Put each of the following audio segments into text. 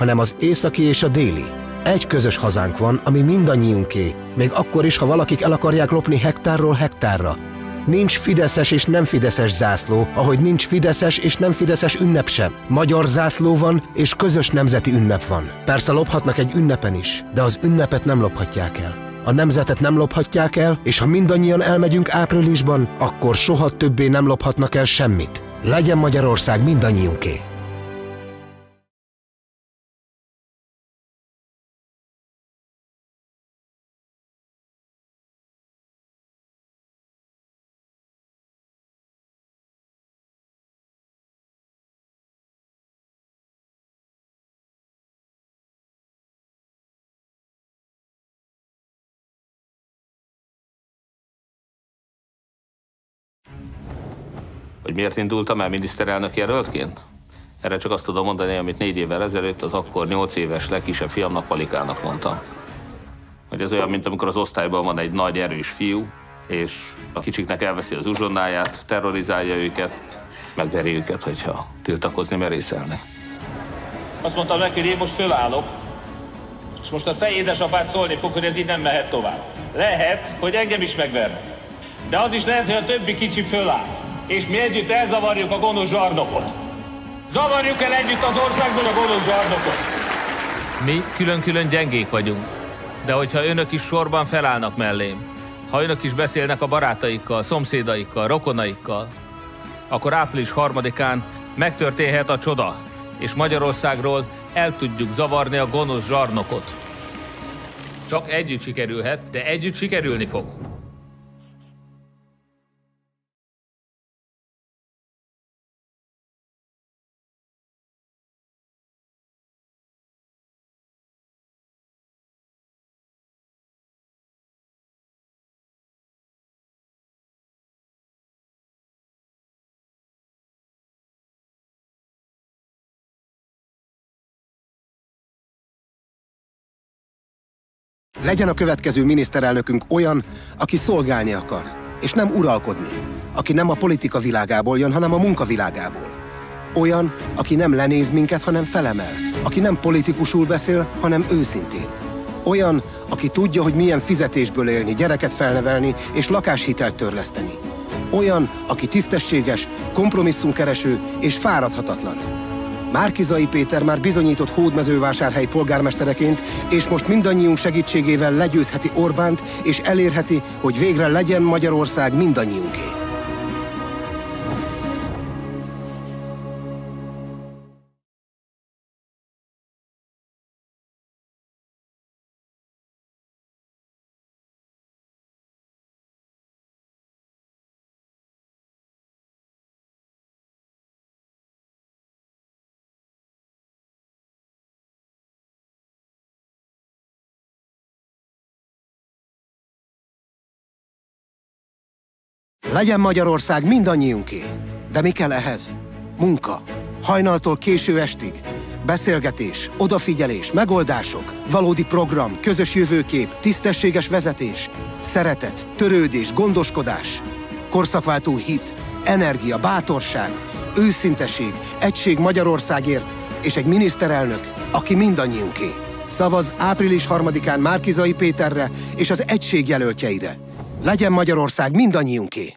hanem az északi és a déli. Egy közös hazánk van, ami mindannyiunké, még akkor is, ha valakik el akarják lopni hektárról hektárra. Nincs fideszes és nem fideszes zászló, ahogy nincs fideszes és nem fideszes ünnep sem. Magyar zászló van, és közös nemzeti ünnep van. Persze lophatnak egy ünnepen is, de az ünnepet nem lophatják el. A nemzetet nem lophatják el, és ha mindannyian elmegyünk áprilisban, akkor soha többé nem lophatnak el semmit. Legyen Magyarország mindannyiunké! Hogy miért indultam el miniszterelnök jelöltként? Erre csak azt tudom mondani, amit 4 évvel ezelőtt az akkor 8 éves legkisebb fiamnak, Palikának mondtam. Hogy ez olyan, mint amikor az osztályban van egy nagy, erős fiú, és a kicsiknek elveszi az uzsonnáját, terrorizálja őket, megveri őket, hogyha tiltakozni merészelnek. Azt mondtam neki, hogy én most fölállok, és most a te édesapád szólni fog, hogy ez így nem mehet tovább. Lehet, hogy engem is megvernek. De az is lehet, hogy a többi kicsi föláll. És mi együtt elzavarjuk a gonosz zsarnokot. Zavarjuk el együtt az országban a gonosz zsarnokot. Mi külön-külön gyengék vagyunk, de hogyha önök is sorban felállnak mellém, ha önök is beszélnek a barátaikkal, szomszédaikkal, rokonaikkal, akkor április 3-án megtörténhet a csoda, és Magyarországról el tudjuk zavarni a gonosz zsarnokot. Csak együtt sikerülhet, de együtt sikerülni fog. Legyen a következő miniszterelnökünk olyan, aki szolgálni akar, és nem uralkodni. Aki nem a politika világából jön, hanem a munkavilágából. Olyan, aki nem lenéz minket, hanem felemel. Aki nem politikusul beszél, hanem őszintén. Olyan, aki tudja, hogy milyen fizetésből élni, gyereket felnevelni és lakáshitelt törleszteni. Olyan, aki tisztességes, kompromisszumkereső és fáradhatatlan. Márki-Zay Péter már bizonyított Hódmezővásárhely polgármestereként, és most mindannyiunk segítségével legyőzheti Orbánt, és elérheti, hogy végre legyen Magyarország mindannyiunké. Legyen Magyarország mindannyiunké, de mi kell ehhez? Munka, hajnaltól késő estig, beszélgetés, odafigyelés, megoldások, valódi program, közös jövőkép, tisztességes vezetés, szeretet, törődés, gondoskodás, korszakváltó hit, energia, bátorság, őszinteség, egység Magyarországért és egy miniszterelnök, aki mindannyiunké. Szavaz április 3-án Márki-Zay Péterre és az egység jelöltjeire. Legyen Magyarország mindannyiunké!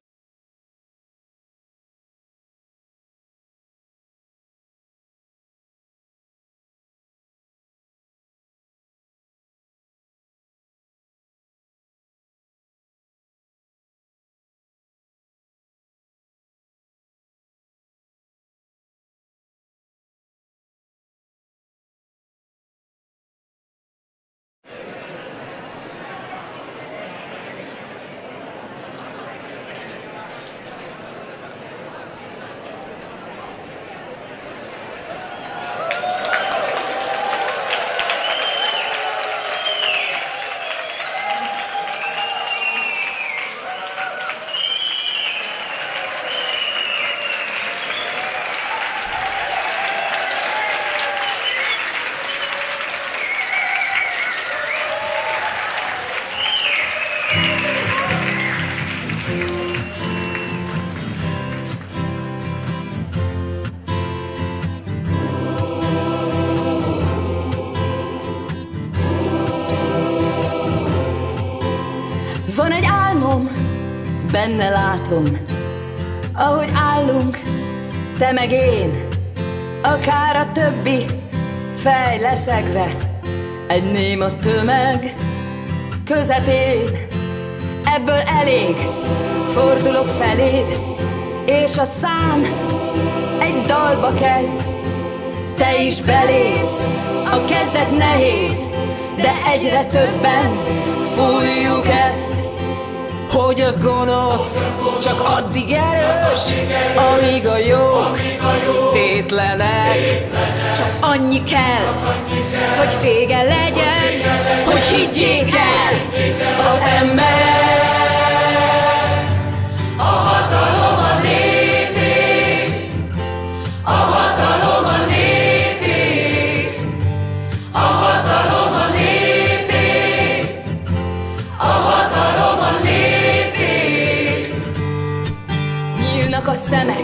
benne látom, ahogy állunk, te meg én, akár a többi, fej leszegve, egy néma tömeg közepén. Ebből elég, fordulok feléd, és a szám egy dalba kezd. Te is belépsz, a kezdet nehéz, de egyre többen fújjuk ezt. Hogy a gonosz csak addig erős, amíg a jók tétlenek. Csak annyi kell, hogy vége legyen, hogy higgyék el az emberek. A hatalom a népé, a hatalom a népé, a hatalom a népé, a hatalom a népé. Nyílnak a szemek,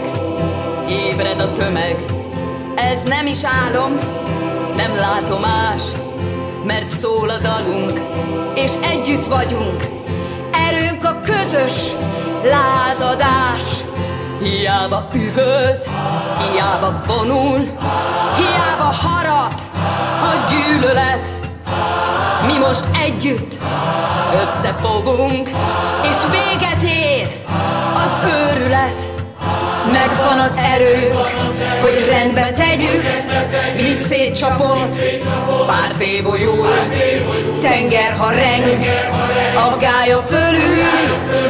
ébred a tömeg. Ez nem is álom, nem látomás, mert szól a dalunk, és együtt vagyunk. Erőnk a közös lázadás. Hiába üvölt, hiába vonul, hiába harap a gyűlölet. Mi most együtt összefogunk, és véget ér az őrület. Megvan az erőnk, hogy rendbe tegyük, mi szétcsapott, pár tébolyult, tenger ha reng, aggája fölül,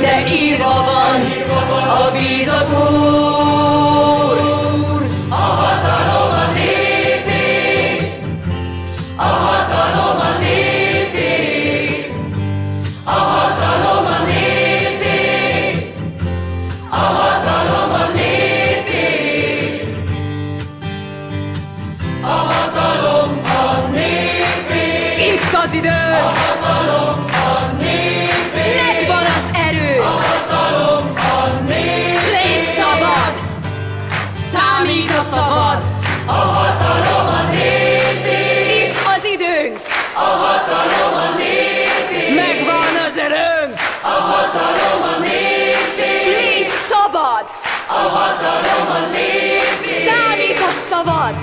de írva van, a víz az úr. A hatalom a népé, a hatalom a népé, a hatalom a népé, a hatalom. Az idő. A hatalom a népé. Megvan az erő. A hatalom a népé. Légy szabad, számít a szabad. A hatalom a népé. Itt az időnk. A hatalom a népé. Megvan az erőnk. A hatalom a népé. Légy szabad. A hatalom a népé. Számít a szabad.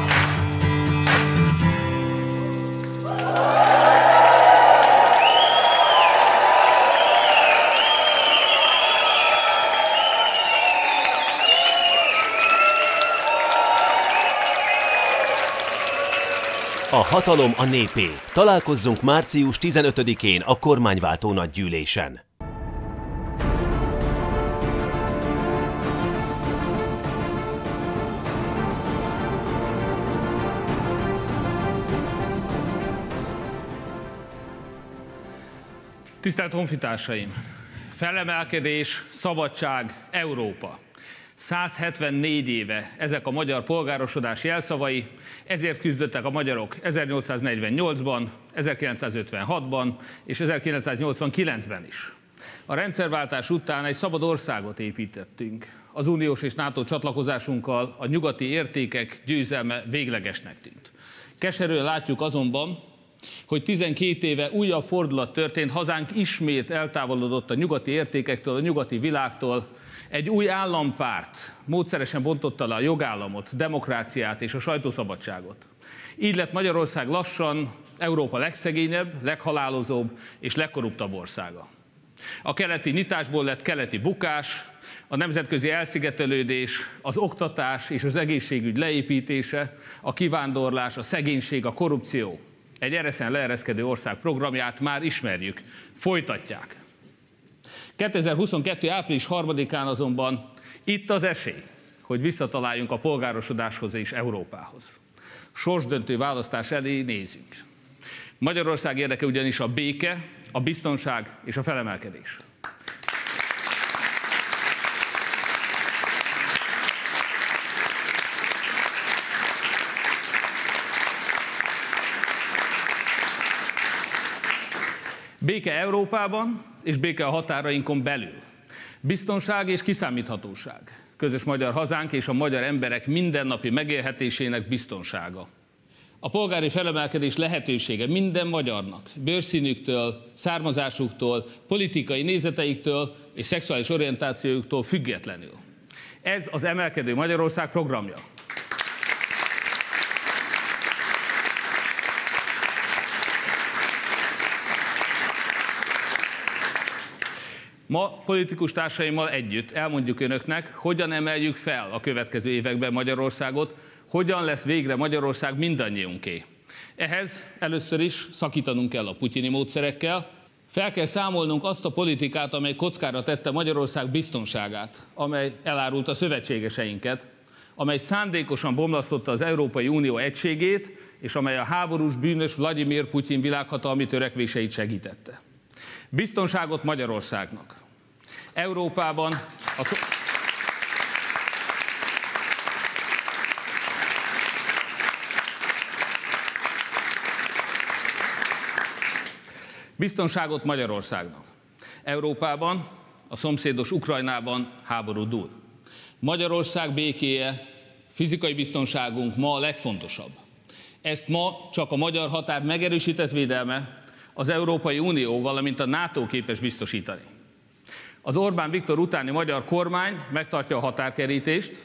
A hatalom a népé. Találkozzunk március 15-én a kormányváltó nagygyűlésen. Tisztelt honfitársaim! Felemelkedés, szabadság, Európa. 174 éve ezek a magyar polgárosodás jelszavai, ezért küzdöttek a magyarok 1848-ban, 1956-ban és 1989-ben is. A rendszerváltás után egy szabad országot építettünk. Az uniós és NATO csatlakozásunkkal a nyugati értékek győzelme véglegesnek tűnt. Keserűen látjuk azonban, hogy 12 éve újabb fordulat történt, hazánk ismét eltávolodott a nyugati értékektől, a nyugati világtól. Egy új állampárt módszeresen bontotta le a jogállamot, demokráciát és a sajtószabadságot. Így lett Magyarország lassan Európa legszegényebb, leghalálozóbb és legkorruptabb országa. A keleti nyitásból lett keleti bukás, a nemzetközi elszigetelődés, az oktatás és az egészségügy leépítése, a kivándorlás, a szegénység, a korrupció. Egy ereszen leereszkedő ország programját már ismerjük, folytatják. 2022. április 3-án azonban itt az esély, hogy visszataláljunk a polgárosodáshoz és Európához. Sorsdöntő választás elé nézünk. Magyarország érdeke ugyanis a béke, a biztonság és a felemelkedés. Béke Európában és béke a határainkon belül. Biztonság és kiszámíthatóság. Közös magyar hazánk és a magyar emberek mindennapi megélhetésének biztonsága. A polgári felemelkedés lehetősége minden magyarnak, bőrszínüktől, származásuktól, politikai nézeteiktől és szexuális orientációjuktól függetlenül. Ez az Emelkedő Magyarország programja. Ma politikus társaimmal együtt elmondjuk önöknek, hogyan emeljük fel a következő években Magyarországot, hogyan lesz végre Magyarország mindannyiunké. Ehhez először is szakítanunk kell a putyini módszerekkel, fel kell számolnunk azt a politikát, amely kockára tette Magyarország biztonságát, amely elárult a szövetségeseinket, amely szándékosan bomlasztotta az Európai Unió egységét, és amely a háborús bűnös Vladimir Putyin világhatalmi törekvéseit segítette. Biztonságot Magyarországnak. Európában Biztonságot Magyarországnak. Európában, a szomszédos Ukrajnában háború dúl. Magyarország békéje, fizikai biztonságunk ma a legfontosabb. Ezt ma csak a magyar határ megerősített védelme, az Európai Unió, valamint a NATO képes biztosítani. Az Orbán Viktor utáni magyar kormány megtartja a határkerítést,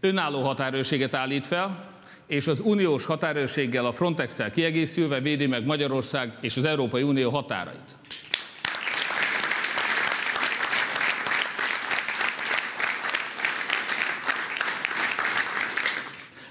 önálló határőrséget állít fel, és az uniós határőrséggel, a Frontex-szel kiegészülve védi meg Magyarország és az Európai Unió határait.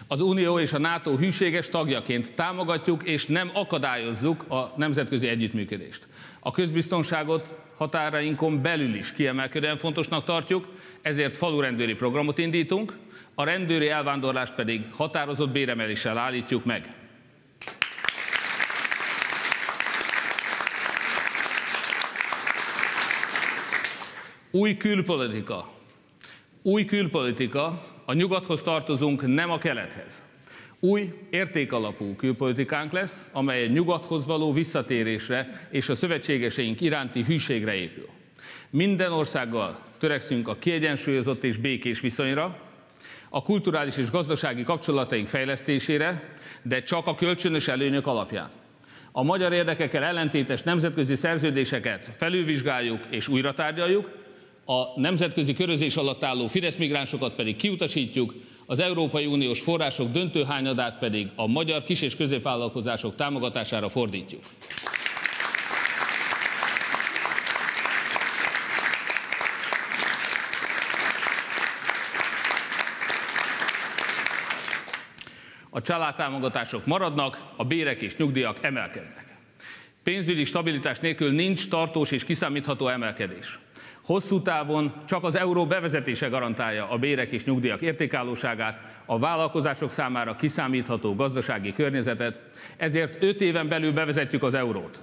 Az Unió és a NATO hűséges tagjaként támogatjuk és nem akadályozzuk a nemzetközi együttműködést. A közbiztonságot határainkon belül is kiemelkedően fontosnak tartjuk, ezért falurendőri programot indítunk, a rendőri elvándorlást pedig határozott béremeléssel állítjuk meg. Új külpolitika, a nyugathoz tartozunk, nem a kelethez. Új, értékalapú külpolitikánk lesz, amely a nyugathoz való visszatérésre és a szövetségeseink iránti hűségre épül. Minden országgal törekszünk a kiegyensúlyozott és békés viszonyra, a kulturális és gazdasági kapcsolataink fejlesztésére, de csak a kölcsönös előnyök alapján. A magyar érdekekkel ellentétes nemzetközi szerződéseket felülvizsgáljuk és újra tárgyaljuk, a nemzetközi körözés alatt álló Fidesz migránsokat pedig kiutasítjuk, az Európai Uniós források döntő hányadát pedig a magyar kis- és középvállalkozások támogatására fordítjuk. A családtámogatások maradnak, a bérek és nyugdíjak emelkednek. Pénzügyi stabilitás nélkül nincs tartós és kiszámítható emelkedés. Hosszú távon csak az euró bevezetése garantálja a bérek és nyugdíjak értékállóságát, a vállalkozások számára kiszámítható gazdasági környezetet, ezért 5 éven belül bevezetjük az eurót.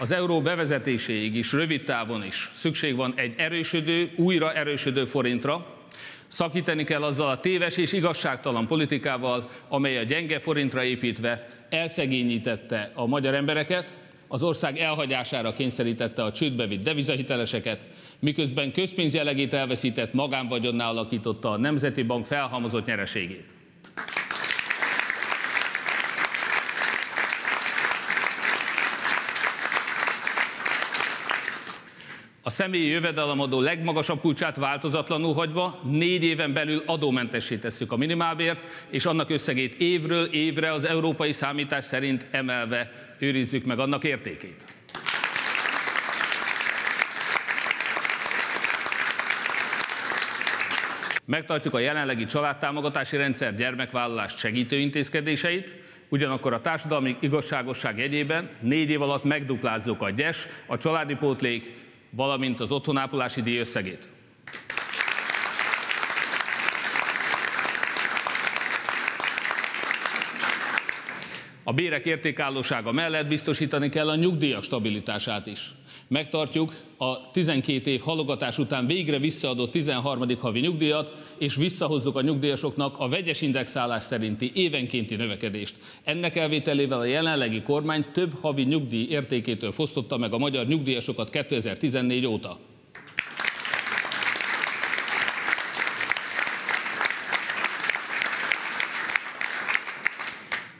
Az euró bevezetéséig is rövid távon is szükség van egy erősödő, újra erősödő forintra. Szakítani kell azzal a téves és igazságtalan politikával, amely a gyenge forintra építve elszegényítette a magyar embereket, az ország elhagyására kényszerítette a csődbe vitt devizahiteleseket, miközben közpénzjellegét elveszített magánvagyonnál alakította a Nemzeti Bank felhalmozott nyereségét. A személyi jövedelemadó legmagasabb kulcsát változatlanul hagyva 4 éven belül adómentessé tesszük a minimálbért, és annak összegét évről évre az európai számítás szerint emelve őrizzük meg annak értékét. Megtartjuk a jelenlegi családtámogatási rendszer gyermekvállalást segítő intézkedéseit, ugyanakkor a társadalmi igazságosság jegyében 4 év alatt megduplázzuk a Gyes, a családi pótlék, valamint az otthonápolási díj összegét. A bérek értékállósága mellett biztosítani kell a nyugdíjak stabilitását is. Megtartjuk a 12 év halogatás után végre visszaadott 13. havi nyugdíjat, és visszahozzuk a nyugdíjasoknak a vegyes indexálás szerinti évenkénti növekedést. Ennek elvételével a jelenlegi kormány több havi nyugdíj értékétől fosztotta meg a magyar nyugdíjasokat 2014 óta.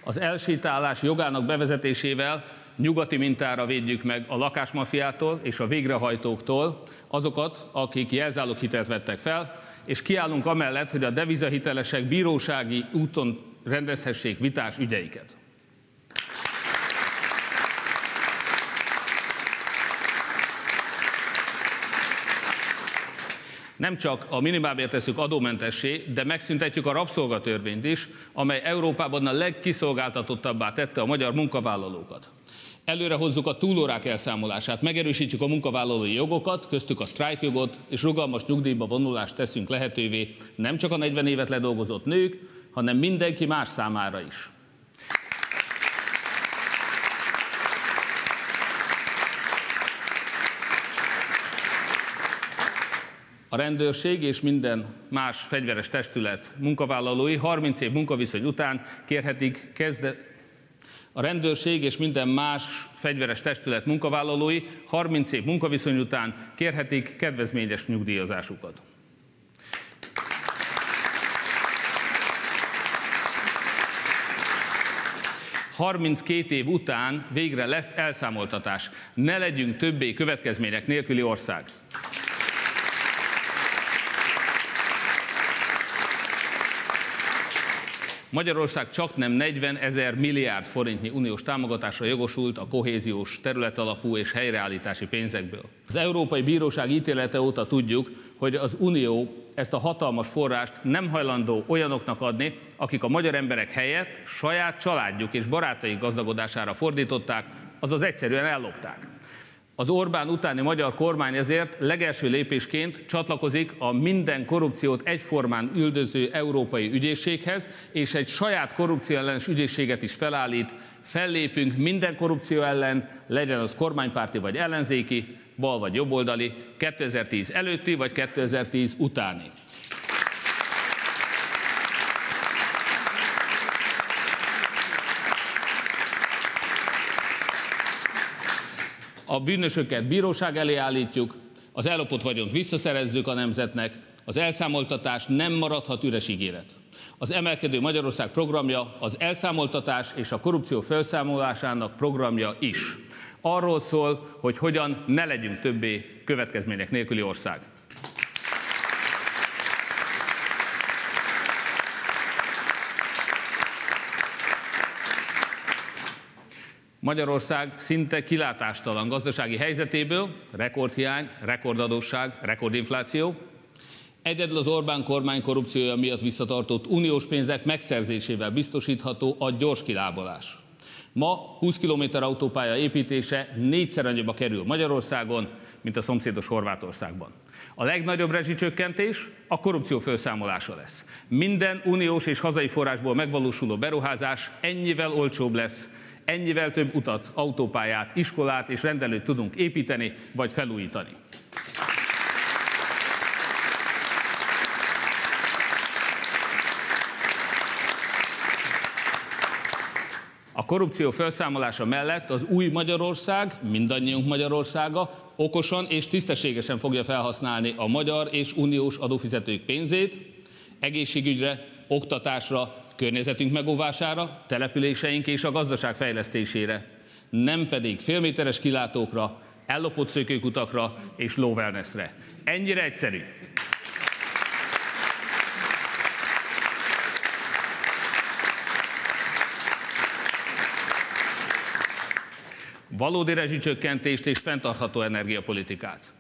az elsétálás jogának bevezetésével nyugati mintára védjük meg a lakásmafiától és a végrehajtóktól azokat, akik jelzáloghitelt vettek fel, és kiállunk amellett, hogy a devizahitelesek bírósági úton rendezhessék vitás ügyeiket. Nem csak a minimálbért tesszük adómentessé, de megszüntetjük a rabszolgatörvényt is, amely Európában a legkiszolgáltatottabbá tette a magyar munkavállalókat. Előre hozzuk a túlórák elszámolását, megerősítjük a munkavállalói jogokat, köztük a sztrájkjogot, és rugalmas nyugdíjba vonulást teszünk lehetővé nem csak a 40 évet ledolgozott nők, hanem mindenki más számára is. A rendőrség és minden más fegyveres testület munkavállalói 30 év munkaviszony után kérhetik kedvezményes nyugdíjazásukat. ...32 év után végre lesz elszámoltatás. Ne legyünk többé következmények nélküli ország. Magyarország csaknem 40 000 milliárd forintnyi uniós támogatásra jogosult a kohéziós, területalapú és helyreállítási pénzekből. Az Európai Bíróság ítélete óta tudjuk, hogy az Unió ezt a hatalmas forrást nem hajlandó olyanoknak adni, akik a magyar emberek helyett saját családjuk és barátaik gazdagodására fordították, azaz egyszerűen ellopták. Az Orbán utáni magyar kormány ezért legelső lépésként csatlakozik a minden korrupciót egyformán üldöző európai ügyészséghez, és egy saját korrupció ellenes ügyészséget is felállít. Fellépünk minden korrupció ellen, legyen az kormánypárti vagy ellenzéki, bal vagy jobboldali, 2010 előtti vagy 2010 utáni. A bűnösöket bíróság elé állítjuk, az ellopott vagyont visszaszerezzük a nemzetnek, az elszámoltatás nem maradhat üres ígéret. Az Emelkedő Magyarország programja az elszámoltatás és a korrupció felszámolásának programja is. Arról szól, hogy hogyan ne legyünk többé következmények nélküli ország. Magyarország szinte kilátástalan gazdasági helyzetéből, rekordhiány, rekordadósság, rekordinfláció. Egyedül az Orbán kormány korrupciója miatt visszatartott uniós pénzek megszerzésével biztosítható a gyors kilábalás. Ma 20 km autópálya építése 4-szer annyiba kerül Magyarországon, mint a szomszédos Horvátországban. A legnagyobb rezsicsökkentés a korrupció felszámolása lesz. Minden uniós és hazai forrásból megvalósuló beruházás ennyivel olcsóbb lesz, ennyivel több utat, autópályát, iskolát és rendelőt tudunk építeni vagy felújítani. A korrupció felszámolása mellett az új Magyarország, mindannyiunk Magyarországa okosan és tisztességesen fogja felhasználni a magyar és uniós adófizetők pénzét egészségügyre, oktatásra, környezetünk megóvására, településeink és a gazdaság fejlesztésére, nem pedig félméteres kilátókra, ellopott szökőkutakra és lówellnessre. Ennyire egyszerű. Valódi rezsicsökkentést és fenntartható energiapolitikát.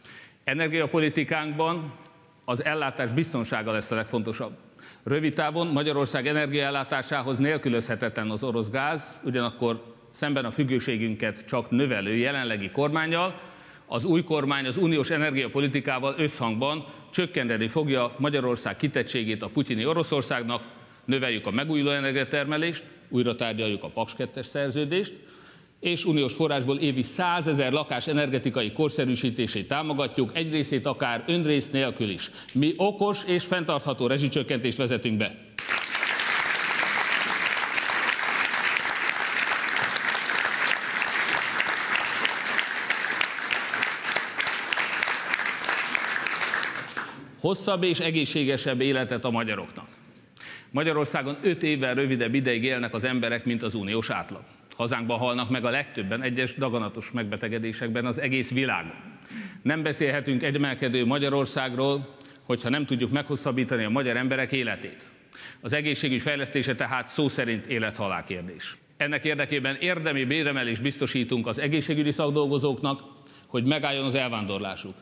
Energiapolitikánkban az ellátás biztonsága lesz a legfontosabb. Rövid távon Magyarország energiaellátásához nélkülözhetetlen az orosz gáz, ugyanakkor szemben a függőségünket csak növelő jelenlegi kormánnyal, az új kormány az uniós energiapolitikával összhangban csökkenteni fogja Magyarország kitettségét a putyini Oroszországnak, növeljük a megújuló energiatermelést, újra tárgyaljuk a PAKS 2-es szerződést, és uniós forrásból évi 100 000 lakás energetikai korszerűsítését támogatjuk, egy részét akár önrész nélkül is. Mi okos és fenntartható rezsicsökkentést vezetünk be. Hosszabb és egészségesebb életet a magyaroknak. Magyarországon 5 évvel rövidebb ideig élnek az emberek, mint az uniós átlag. Hazánkban halnak meg a legtöbben egyes daganatos megbetegedésekben az egész világon. Nem beszélhetünk emelkedő Magyarországról, hogyha nem tudjuk meghosszabbítani a magyar emberek életét. Az egészségügy fejlesztése tehát szó szerint élet-halál kérdés. Ennek érdekében érdemi béremelést biztosítunk az egészségügyi szakdolgozóknak, hogy megálljon az elvándorlásuk.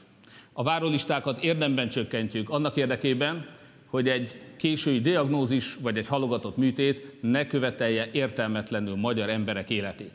A várólistákat érdemben csökkentjük annak érdekében, hogy egy késői diagnózis vagy egy halogatott műtét ne követelje értelmetlenül magyar emberek életét.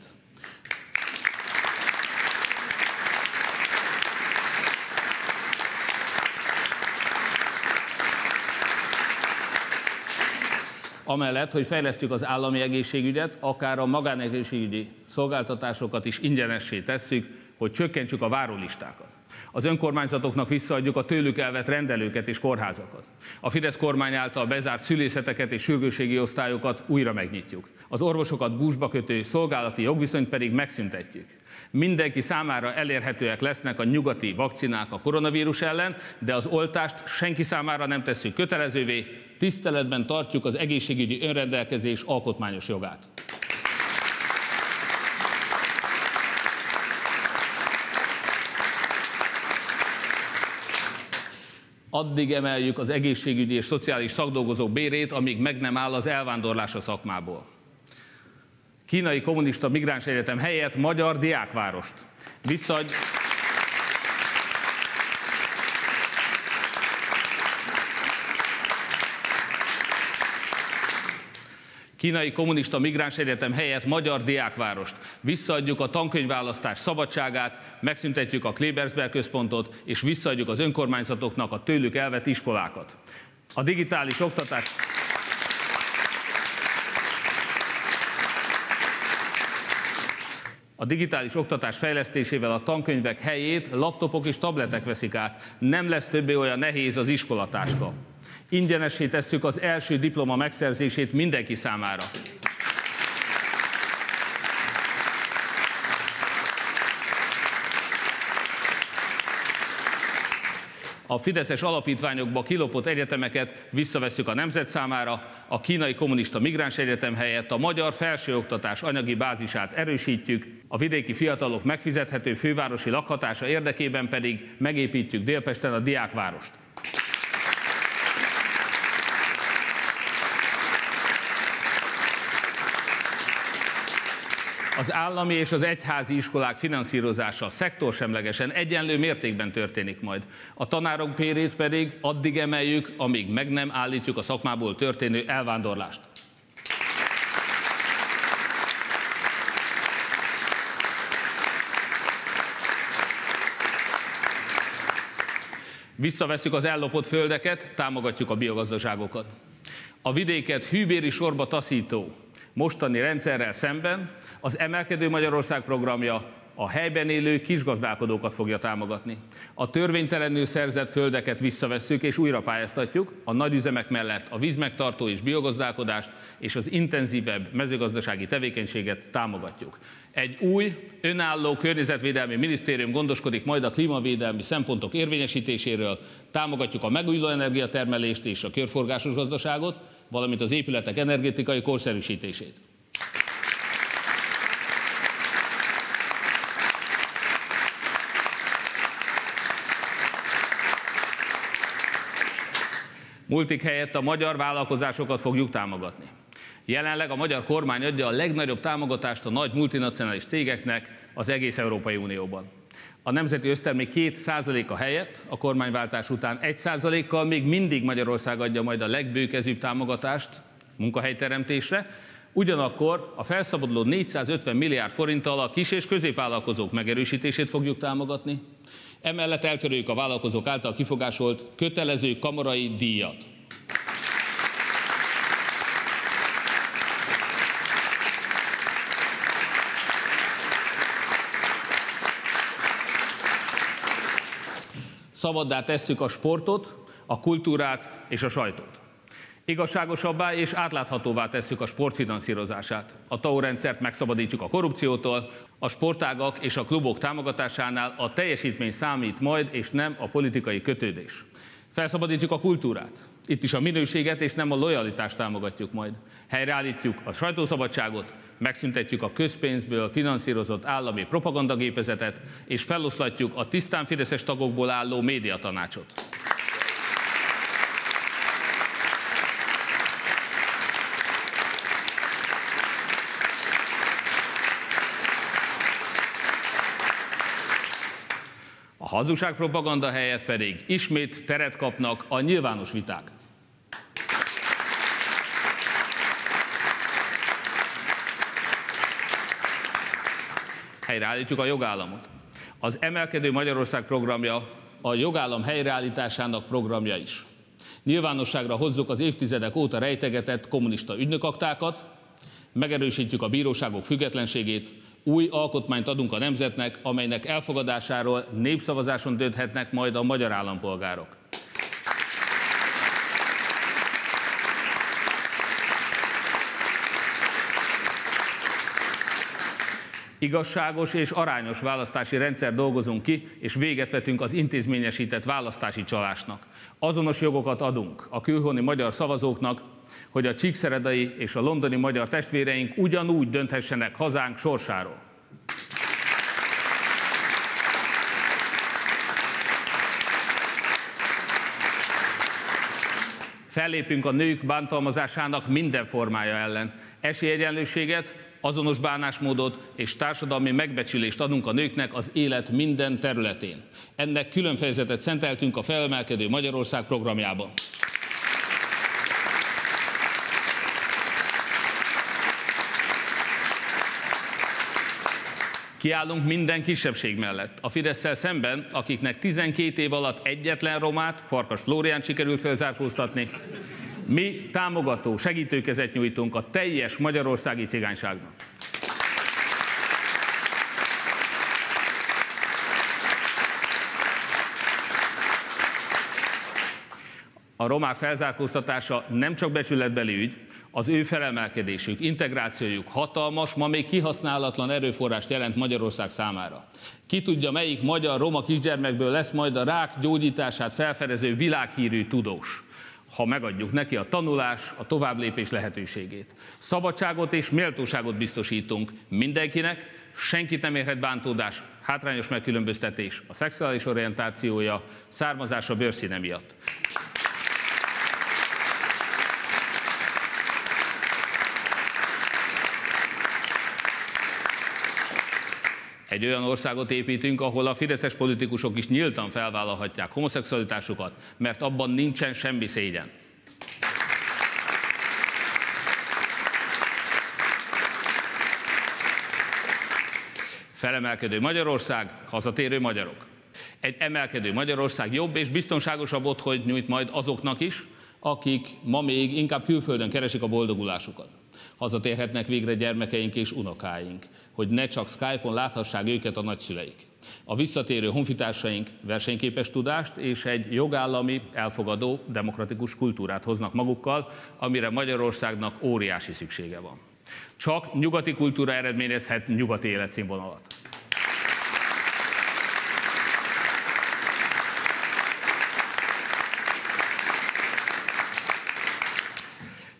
Amellett, hogy fejlesztjük az állami egészségügyet, akár a magánegészségügyi szolgáltatásokat is ingyenessé tesszük, hogy csökkentsük a várólistákat. Az önkormányzatoknak visszaadjuk a tőlük elvett rendelőket és kórházakat. A Fidesz kormány által bezárt szülészeteket és sürgősségi osztályokat újra megnyitjuk. Az orvosokat gúzsba kötő szolgálati jogviszonyt pedig megszüntetjük. Mindenki számára elérhetőek lesznek a nyugati vakcinák a koronavírus ellen, de az oltást senki számára nem tesszük kötelezővé, tiszteletben tartjuk az egészségügyi önrendelkezés alkotmányos jogát. Addig emeljük az egészségügyi és szociális szakdolgozók bérét, amíg meg nem áll az elvándorlás a szakmából. Kínai Kommunista Migráns Egyetem helyett magyar diákvárost. Kínai Kommunista Migráns Egyetem helyett magyar diákvárost. Visszaadjuk a tankönyvválasztás szabadságát, megszüntetjük a Klebelsberg központot, és visszaadjuk az önkormányzatoknak a tőlük elvett iskolákat. A digitális oktatás... A digitális oktatás fejlesztésével a tankönyvek helyét laptopok és tabletek veszik át. Nem lesz többé olyan nehéz az iskolatáska. Ingyenessé tesszük az első diploma megszerzését mindenki számára. A fideszes alapítványokba kilopott egyetemeket visszavesszük a nemzet számára, a Kínai Kommunista Migráns Egyetem helyett a magyar felsőoktatás anyagi bázisát erősítjük, a vidéki fiatalok megfizethető fővárosi lakhatása érdekében pedig megépítjük Délpesten a diákvárost. Az állami és az egyházi iskolák finanszírozása szektorsemlegesen egyenlő mértékben történik majd. A tanárok bérét pedig addig emeljük, amíg meg nem állítjuk a szakmából történő elvándorlást. Visszavesszük az ellopott földeket, támogatjuk a biogazdaságokat. A vidéket hűbéri sorba taszító mostani rendszerrel szemben az Emelkedő Magyarország programja a helyben élő kisgazdálkodókat fogja támogatni. A törvénytelenül szerzett földeket visszavesszük és újra pályáztatjuk, a nagyüzemek mellett a vízmegtartó és biogazdálkodást és az intenzívebb mezőgazdasági tevékenységet támogatjuk. Egy új, önálló környezetvédelmi minisztérium gondoskodik majd a klímavédelmi szempontok érvényesítéséről, támogatjuk a megújuló energiatermelést és a körforgásos gazdaságot, valamint az épületek energetikai korszerűsítését. Multik helyett a magyar vállalkozásokat fogjuk támogatni. Jelenleg a magyar kormány adja a legnagyobb támogatást a nagy multinacionális cégeknek az egész Európai Unióban. A nemzeti össztermék 2%-a helyett a kormányváltás után 1%-kal még mindig Magyarország adja majd a legbőkezűbb támogatást munkahelyteremtésre, ugyanakkor a felszabaduló 450 milliárd forinttal a kis- és középvállalkozók megerősítését fogjuk támogatni, emellett eltöröljük a vállalkozók által kifogásolt kötelező kamarai díjat. Szabaddá tesszük a sportot, a kultúrát és a sajtót. Igazságosabbá és átláthatóvá tesszük a sportfinanszírozását. A TAO rendszert megszabadítjuk a korrupciótól, a sportágak és a klubok támogatásánál a teljesítmény számít majd, és nem a politikai kötődés. Felszabadítjuk a kultúrát. Itt is a minőséget és nem a lojalitást támogatjuk majd. Helyreállítjuk a sajtószabadságot, megszüntetjük a közpénzből finanszírozott állami propagandagépezetet, és feloszlatjuk a tisztán fideszes tagokból álló médiatanácsot. A hazugságpropaganda helyett pedig ismét teret kapnak a nyilvános viták. Helyreállítjuk a jogállamot. Az Emelkedő Magyarország programja a jogállam helyreállításának programja is. Nyilvánosságra hozzuk az évtizedek óta rejtegetett kommunista ügynökaktákat, megerősítjük a bíróságok függetlenségét, új alkotmányt adunk a nemzetnek, amelynek elfogadásáról népszavazáson dönthetnek majd a magyar állampolgárok. Igazságos és arányos választási rendszer dolgozunk ki, és véget vetünk az intézményesített választási csalásnak. Azonos jogokat adunk a külhoni magyar szavazóknak, hogy a csíkszeredai és a londoni magyar testvéreink ugyanúgy dönthessenek hazánk sorsáról. Fellépünk a nők bántalmazásának minden formája ellen. Esélyegyenlőséget, azonos bánásmódot és társadalmi megbecsülést adunk a nőknek az élet minden területén. Ennek külön fejezetet szenteltünk a Felemelkedő Magyarország programjában. Kiállunk minden kisebbség mellett. A Fidesszel szemben, akiknek 12 év alatt egyetlen romát, Farkas Flórián sikerült felzárkóztatni, mi támogató, segítőkezet nyújtunk a teljes magyarországi cigányságnak. A romák felzárkóztatása nem csak becsületbeli ügy, az ő felemelkedésük, integrációjuk hatalmas, ma még kihasználatlan erőforrást jelent Magyarország számára. Ki tudja, melyik magyar-roma kisgyermekből lesz majd a rák gyógyítását felfedező világhírű tudós, ha megadjuk neki a tanulás, a továbblépés lehetőségét. Szabadságot és méltóságot biztosítunk mindenkinek, senkit nem érhet bántódás, hátrányos megkülönböztetés a szexuális orientációja, származása, bőrszíne miatt. Egy olyan országot építünk, ahol a fideszes politikusok is nyíltan felvállalhatják homoszexualitásukat, mert abban nincsen semmi szégyen. Felemelkedő Magyarország, hazatérő magyarok. Egy emelkedő Magyarország jobb és biztonságosabb otthont nyújt majd azoknak is, akik ma még inkább külföldön keresik a boldogulásukat. Hazatérhetnek végre gyermekeink és unokáink, hogy ne csak Skype-on láthassák őket a nagyszüleik. A visszatérő honfitársaink versenyképes tudást és egy jogállami, elfogadó, demokratikus kultúrát hoznak magukkal, amire Magyarországnak óriási szüksége van. Csak nyugati kultúra eredményezhet nyugati életszínvonalat.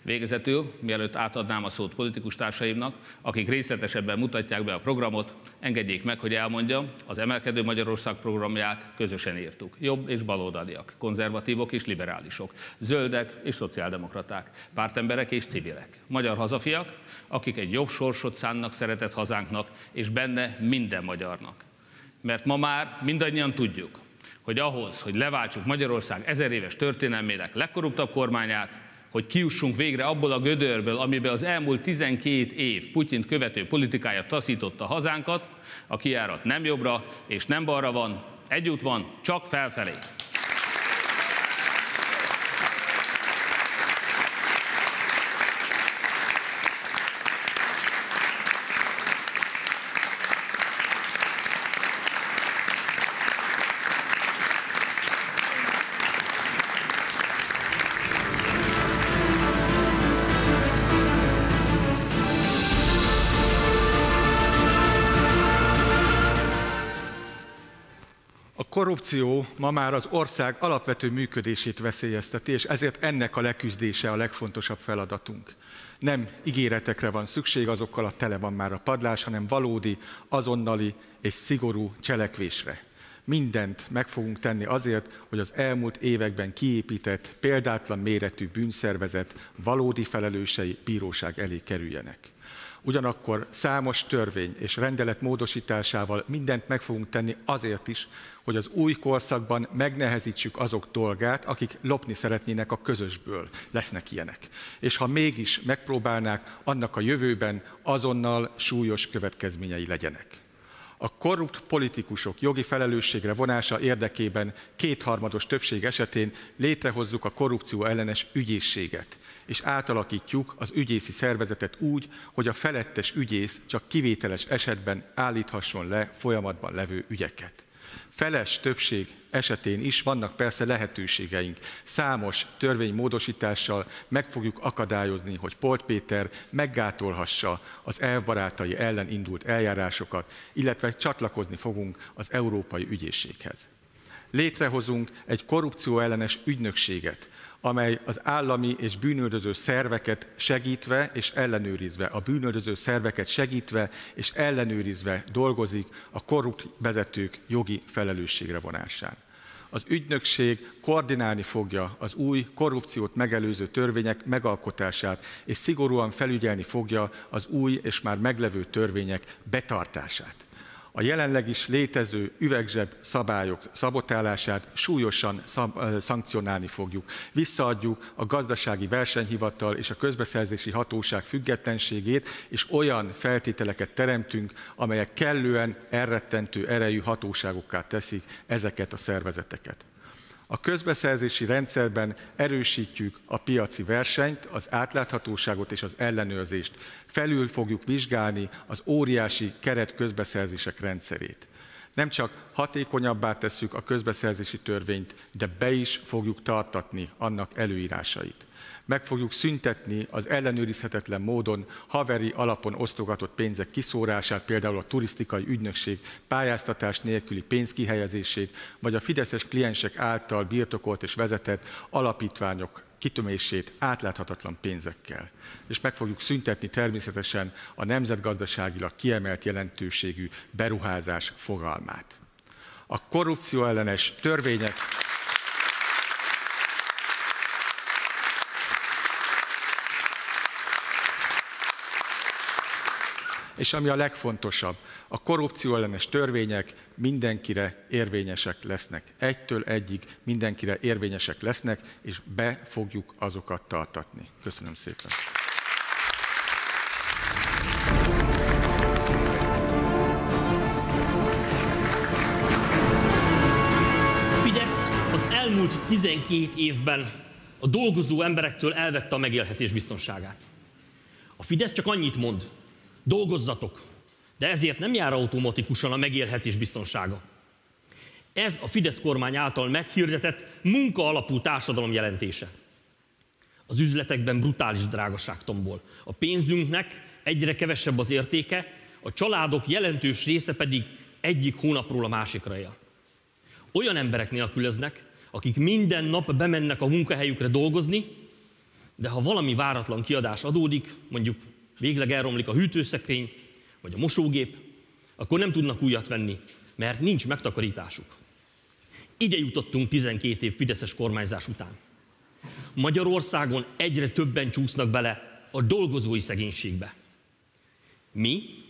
Végezetül, mielőtt átadnám a szót politikus társaimnak, akik részletesebben mutatják be a programot, engedjék meg, hogy elmondjam, az Emelkedő Magyarország programját közösen írtuk. Jobb és baloldaliak, konzervatívok és liberálisok, zöldek és szociáldemokraták, pártemberek és civilek, magyar hazafiak, akik egy jobb sorsot szánnak szeretett hazánknak, és benne minden magyarnak. Mert ma már mindannyian tudjuk, hogy ahhoz, hogy leváltsuk Magyarország 1000 éves történelmének legkorruptabb kormányát, hogy kiussunk végre abból a gödörből, amiben az elmúlt 12 év Putyint követő politikája taszította hazánkat, a kijárat nem jobbra és nem balra van, egy út van, csak felfelé. A korrupció ma már az ország alapvető működését veszélyezteti, és ezért ennek a leküzdése a legfontosabb feladatunk. Nem ígéretekre van szükség, azokkal a tele van már a padlás, hanem valódi, azonnali és szigorú cselekvésre. Mindent meg fogunk tenni azért, hogy az elmúlt években kiépített, példátlan méretű bűnszervezet valódi felelősei bíróság elé kerüljenek. Ugyanakkor számos törvény és rendelet módosításával mindent meg fogunk tenni azért is, hogy az új korszakban megnehezítsük azok dolgát, akik lopni szeretnének a közösből. Lesznek ilyenek. És ha mégis megpróbálnák, annak a jövőben azonnal súlyos következményei legyenek. A korrupt politikusok jogi felelősségre vonása érdekében kétharmados többség esetén létrehozzuk a korrupció ellenes ügyészséget, és átalakítjuk az ügyészi szervezetet úgy, hogy a felettes ügyész csak kivételes esetben állíthasson le folyamatban levő ügyeket. Feles többség esetén is vannak persze lehetőségeink. Számos törvénymódosítással meg fogjuk akadályozni, hogy Polt Péter meggátolhassa az elvbarátai ellen indult eljárásokat, illetve csatlakozni fogunk az Európai Ügyészséghez. Létrehozunk egy korrupcióellenes ügynökséget, amely az állami és bűnüldöző szerveket segítve és ellenőrizve, dolgozik a korrupt vezetők jogi felelősségre vonásán. Az ügynökség koordinálni fogja az új korrupciót megelőző törvények megalkotását, és szigorúan felügyelni fogja az új és már meglevő törvények betartását. A jelenleg is létező üvegzseb szabályok szabotálását súlyosan szankcionálni fogjuk. Visszaadjuk a gazdasági versenyhivatal és a közbeszerzési hatóság függetlenségét, és olyan feltételeket teremtünk, amelyek kellően elrettentő erejű hatóságokká teszik ezeket a szervezeteket. A közbeszerzési rendszerben erősítjük a piaci versenyt, az átláthatóságot és az ellenőrzést. Felül fogjuk vizsgálni az óriási keretközbeszerzések rendszerét. Nem csak hatékonyabbá tesszük a közbeszerzési törvényt, de be is fogjuk tartatni annak előírásait. Meg fogjuk szüntetni az ellenőrizhetetlen módon haveri alapon osztogatott pénzek kiszórását, például a turisztikai ügynökség pályáztatás nélküli pénzkihelyezését, vagy a fideszes kliensek által birtokolt és vezetett alapítványok kitömését átláthatatlan pénzekkel. És meg fogjuk szüntetni természetesen a nemzetgazdaságilag kiemelt jelentőségű beruházás fogalmát. A korrupcióellenes törvények... És ami a legfontosabb, a korrupcióellenes törvények mindenkire érvényesek lesznek. Egytől egyig mindenkire érvényesek lesznek, és be fogjuk azokat tartatni. Köszönöm szépen. Fidesz az elmúlt 12 évben a dolgozó emberektől elvette a megélhetés biztonságát. A Fidesz csak annyit mond: dolgozzatok, de ezért nem jár automatikusan a megélhetés biztonsága. Ez a Fidesz kormány által meghirdetett munkaalapú társadalom jelentése. Az üzletekben brutális drágaság tombol. A pénzünknek egyre kevesebb az értéke, a családok jelentős része pedig egyik hónapról a másikra él. Olyan emberek nélkülöznek, akik minden nap bemennek a munkahelyükre dolgozni, de ha valami váratlan kiadás adódik, mondjuk végleg elromlik a hűtőszekrény, vagy a mosógép, akkor nem tudnak újat venni, mert nincs megtakarításuk. Ide jutottunk 12 év fideszes kormányzás után. Magyarországon egyre többen csúsznak bele a dolgozói szegénységbe. Mi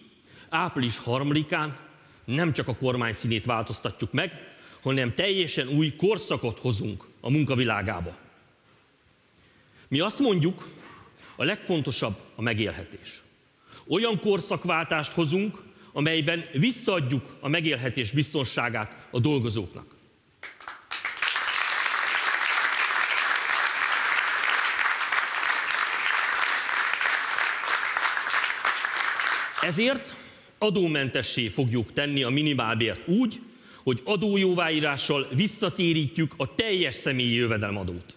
április 3-án nem csak a kormány színét változtatjuk meg, hanem teljesen új korszakot hozunk a munkavilágába. Mi azt mondjuk, a legfontosabb a megélhetés. Olyan korszakváltást hozunk, amelyben visszaadjuk a megélhetés biztonságát a dolgozóknak. Ezért adómentessé fogjuk tenni a minimálbért úgy, hogy adójóváírással visszatérítjük a teljes személyi jövedelemadót.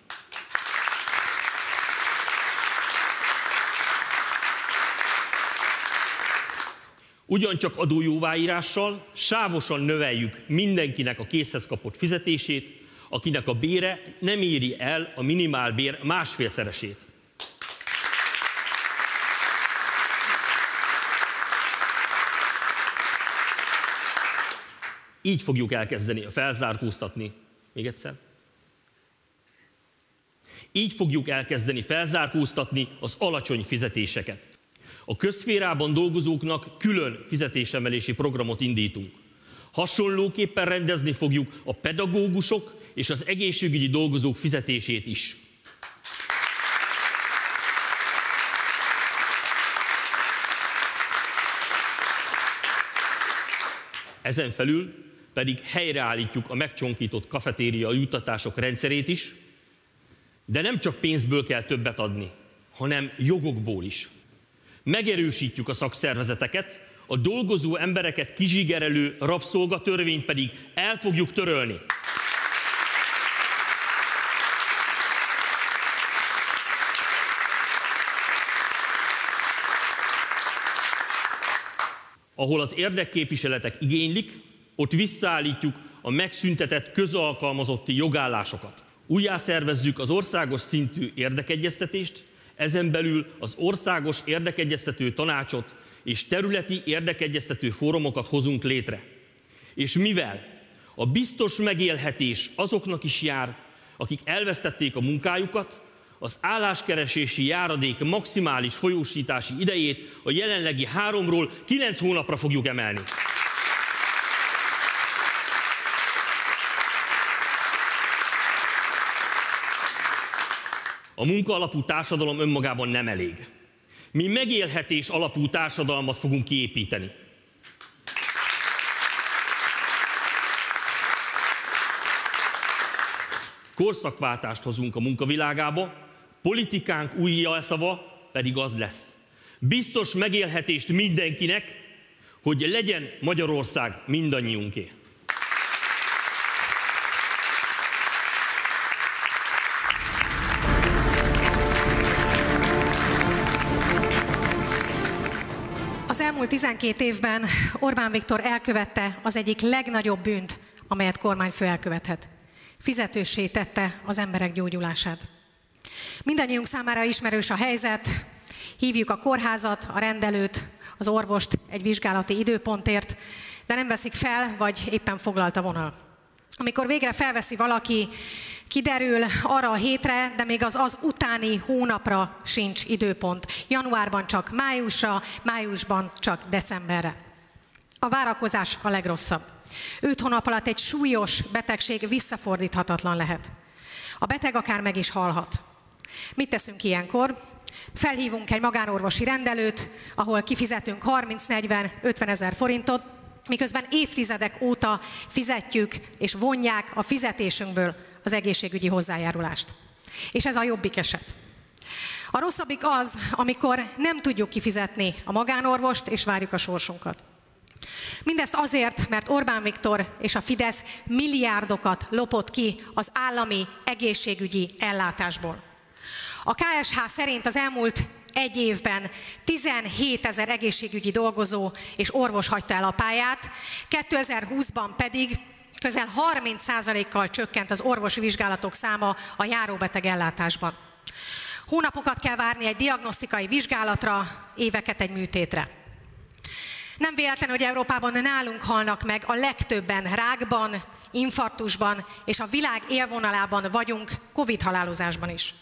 ugyancsak adójóváírással sávosan növeljük mindenkinek a készhez kapott fizetését, akinek a bére nem éri el a minimálbér 1,5-szeresét. Így fogjuk elkezdeni felzárkóztatni. Még egyszer. Így fogjuk elkezdeni felzárkóztatni az alacsony fizetéseket. A közszférában dolgozóknak külön fizetésemelési programot indítunk. Hasonlóképpen rendezni fogjuk a pedagógusok és az egészségügyi dolgozók fizetését is. Ezen felül pedig helyreállítjuk a megcsonkított kafetéria juttatások rendszerét is, de nem csak pénzből kell többet adni, hanem jogokból is. Megerősítjük a szakszervezeteket, a dolgozó embereket kizsigerelő rabszolgatörvényt pedig el fogjuk törölni. Ahol az érdekképviseletek igénylik, ott visszaállítjuk a megszüntetett közalkalmazotti jogállásokat. Újjászervezzük az országos szintű érdekegyeztetést, ezen belül az országos érdekegyeztető tanácsot és területi érdekegyeztető fórumokat hozunk létre. És mivel a biztos megélhetés azoknak is jár, akik elvesztették a munkájukat, az álláskeresési járadék maximális folyósítási idejét a jelenlegi 3-ról 9 hónapra fogjuk emelni. A munkaalapú társadalom önmagában nem elég. Mi megélhetés alapú társadalmat fogunk kiépíteni. Korszakváltást hozunk a munkavilágába, politikánk új jelszava pedig az lesz: biztos megélhetést mindenkinek, hogy legyen Magyarország mindannyiunké. Az elmúlt 12 évben Orbán Viktor elkövette az egyik legnagyobb bűnt, amelyet kormányfő elkövethet. Fizetőssé tette az emberek gyógyulását. Mindannyiunk számára ismerős a helyzet, hívjuk a kórházat, a rendelőt, az orvost egy vizsgálati időpontért, de nem veszik fel, vagy éppen foglalt a vonal. Amikor végre felveszi valaki, kiderül arra a hétre, de még az utáni hónapra sincs időpont. Januárban csak májusra, májusban csak decemberre. A várakozás a legrosszabb. 5 hónap alatt egy súlyos betegség visszafordíthatatlan lehet. A beteg akár meg is halhat. Mit teszünk ilyenkor? Felhívunk egy magánorvosi rendelőt, ahol kifizetünk 30-40-50 000 forintot, miközben évtizedek óta fizetjük és vonják a fizetésünkből az egészségügyi hozzájárulást. És ez a jobbik eset. A rosszabbik az, amikor nem tudjuk kifizetni a magánorvost és várjuk a sorsunkat. Mindezt azért, mert Orbán Viktor és a Fidesz milliárdokat lopott ki az állami egészségügyi ellátásból. A KSH szerint az elmúlt egy évben 17 000 egészségügyi dolgozó és orvos hagyta el a pályát, 2020-ban pedig közel 30%-kal csökkent az orvosi vizsgálatok száma a járóbeteg ellátásban. Hónapokat kell várni egy diagnosztikai vizsgálatra, éveket egy műtétre. Nem véletlen, hogy Európában nálunk halnak meg a legtöbben rákban, infarktusban, és a világ élvonalában vagyunk Covid halálozásban is.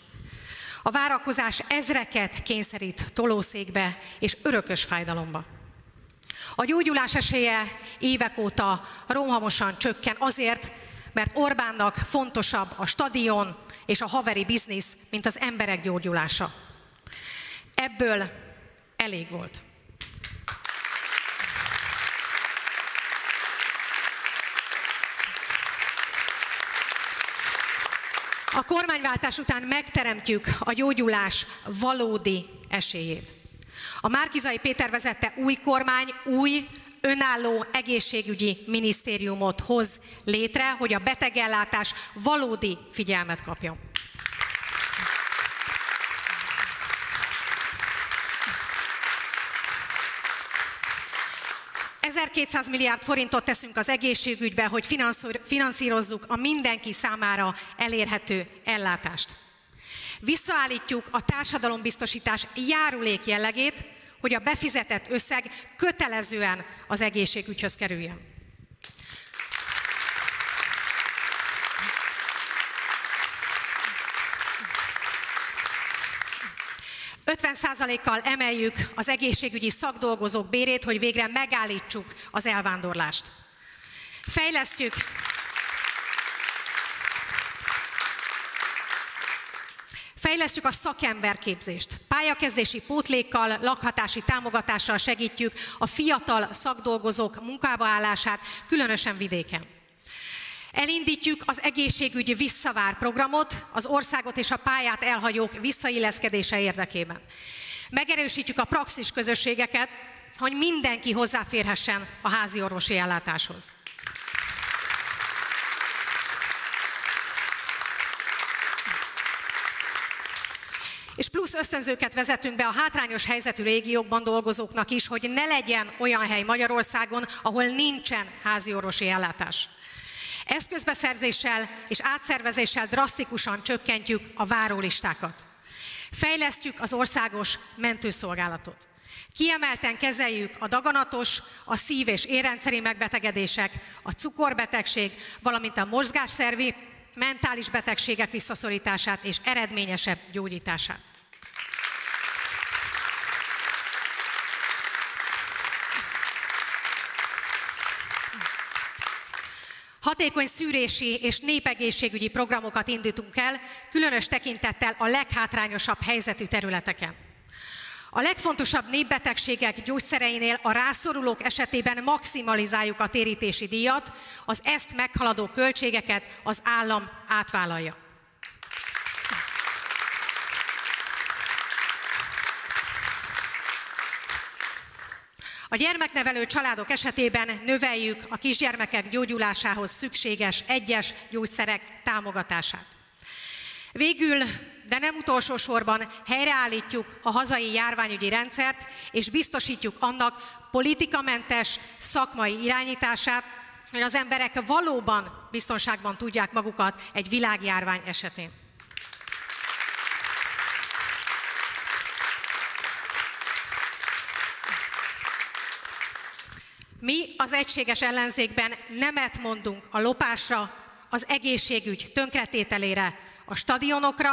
A várakozás ezreket kényszerít tolószékbe és örökös fájdalomba. A gyógyulás esélye évek óta rohamosan csökken azért, mert Orbánnak fontosabb a stadion és a haveri biznisz, mint az emberek gyógyulása. Ebből elég volt. A kormányváltás után megteremtjük a gyógyulás valódi esélyét. A Márki-Zay Péter vezette új kormány új, önálló egészségügyi minisztériumot hoz létre, hogy a betegellátás valódi figyelmet kapjon. 1200 milliárd forintot teszünk az egészségügybe, hogy finanszírozzuk a mindenki számára elérhető ellátást. Visszaállítjuk a társadalombiztosítás járulék jellegét, hogy a befizetett összeg kötelezően az egészségügyhöz kerüljön. %50-kal emeljük az egészségügyi szakdolgozók bérét, hogy végre megállítsuk az elvándorlást. Fejlesztjük a szakemberképzést. Pályakezdési pótlékkal, lakhatási támogatással segítjük a fiatal szakdolgozók munkába állását, különösen vidéken. Elindítjuk az egészségügyi visszavár programot, az országot és a pályát elhagyók visszailleszkedése érdekében. Megerősítjük a praxis közösségeket, hogy mindenki hozzáférhessen a házi orvosi ellátáshoz. És plusz ösztönzőket vezetünk be a hátrányos helyzetű régiókban dolgozóknak is, hogy ne legyen olyan hely Magyarországon, ahol nincsen házi orvosi ellátás. Eszközbeszerzéssel és átszervezéssel drasztikusan csökkentjük a várólistákat. Fejlesztjük az országos mentőszolgálatot. Kiemelten kezeljük a daganatos, a szív- és érrendszeri megbetegedések, a cukorbetegség, valamint a mozgásszervi, mentális betegségek visszaszorítását és eredményesebb gyógyítását. Hatékony szűrési és népegészségügyi programokat indítunk el, különös tekintettel a leghátrányosabb helyzetű területeken. A legfontosabb népbetegségek gyógyszereinél a rászorulók esetében maximalizáljuk a térítési díjat, az ezt meghaladó költségeket az állam átvállalja. A gyermeknevelő családok esetében növeljük a kisgyermekek gyógyulásához szükséges egyes gyógyszerek támogatását. Végül, de nem utolsó sorban helyreállítjuk a hazai járványügyi rendszert, és biztosítjuk annak politikamentes szakmai irányítását, hogy az emberek valóban biztonságban tudják magukat egy világjárvány esetén. Mi az egységes ellenzékben nemet mondunk a lopásra, az egészségügy tönkretételére, a stadionokra,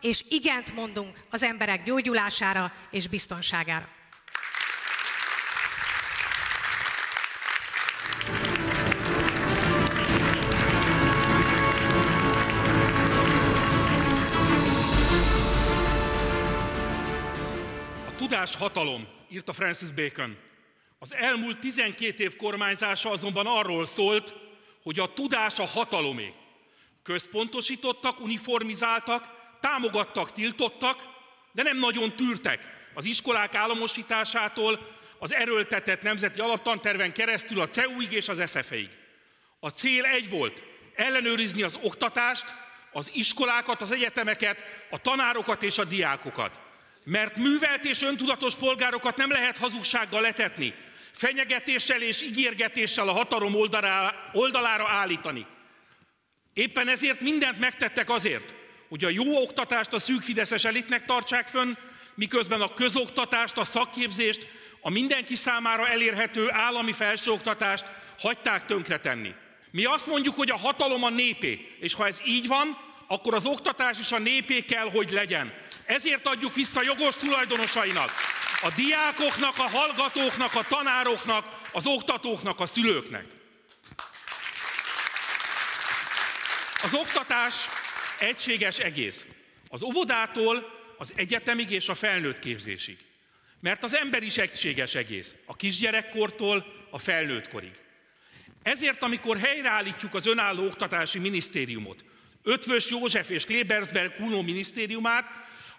és igent mondunk az emberek gyógyulására és biztonságára. A tudás hatalom, írta Francis Bacon. Az elmúlt 12 év kormányzása azonban arról szólt, hogy a tudás a hatalomé. Központosítottak, uniformizáltak, támogattak, tiltottak, de nem nagyon tűrtek az iskolák államosításától, az erőltetett nemzeti alaptanterven keresztül a CEU-ig és az SZF-ig. A cél egy volt, ellenőrizni az oktatást, az iskolákat, az egyetemeket, a tanárokat és a diákokat. Mert művelt és öntudatos polgárokat nem lehet hazugsággal letetni, fenyegetéssel és ígérgetéssel a hatalom oldalára állítani. Éppen ezért mindent megtettek azért, hogy a jó oktatást a szűk fideszes elitnek tartsák fönn, miközben a közoktatást, a szakképzést, a mindenki számára elérhető állami felsőoktatást hagyták tönkretenni. Mi azt mondjuk, hogy a hatalom a népé, és ha ez így van, akkor az oktatás is a népé kell, hogy legyen. Ezért adjuk vissza jogos tulajdonosainak, a diákoknak, a hallgatóknak, a tanároknak, az oktatóknak, a szülőknek. Az oktatás egységes egész. Az óvodától az egyetemig és a felnőtt képzésig. Mert az ember is egységes egész. A kisgyerekkortól a felnőttkorig. Ezért, amikor helyreállítjuk az önálló oktatási minisztériumot, Ötvös József és Klebelsberg Kuno minisztériumát,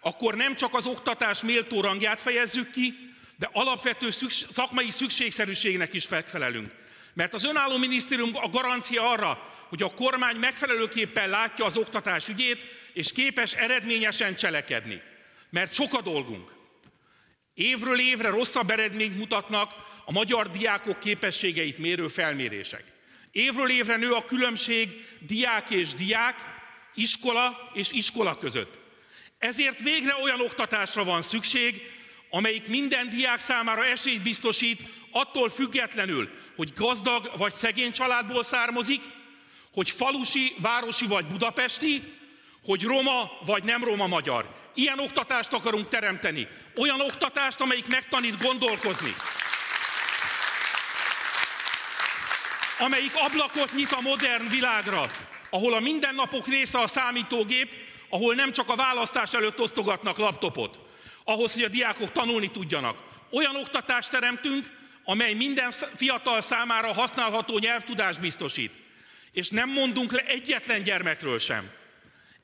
akkor nem csak az oktatás méltó rangját fejezzük ki, de alapvető szakmai szükségszerűségnek is megfelelünk. Mert az önálló minisztérium a garancia arra, hogy a kormány megfelelőképpen látja az oktatás ügyét, és képes eredményesen cselekedni. Mert sok a dolgunk. Évről évre rosszabb eredményt mutatnak a magyar diákok képességeit mérő felmérések. Évről évre nő a különbség diák és diák, iskola és iskola között. Ezért végre olyan oktatásra van szükség, amelyik minden diák számára esélyt biztosít, attól függetlenül, hogy gazdag vagy szegény családból származik, hogy falusi, városi vagy budapesti, hogy roma vagy nem roma magyar. Ilyen oktatást akarunk teremteni. Olyan oktatást, amelyik megtanít gondolkozni. Amelyik ablakot nyit a modern világra, ahol a mindennapok része a számítógép, ahol nem csak a választás előtt osztogatnak laptopot, ahhoz, hogy a diákok tanulni tudjanak. Olyan oktatást teremtünk, amely minden fiatal számára használható nyelvtudást biztosít. És nem mondunk le egyetlen gyermekről sem.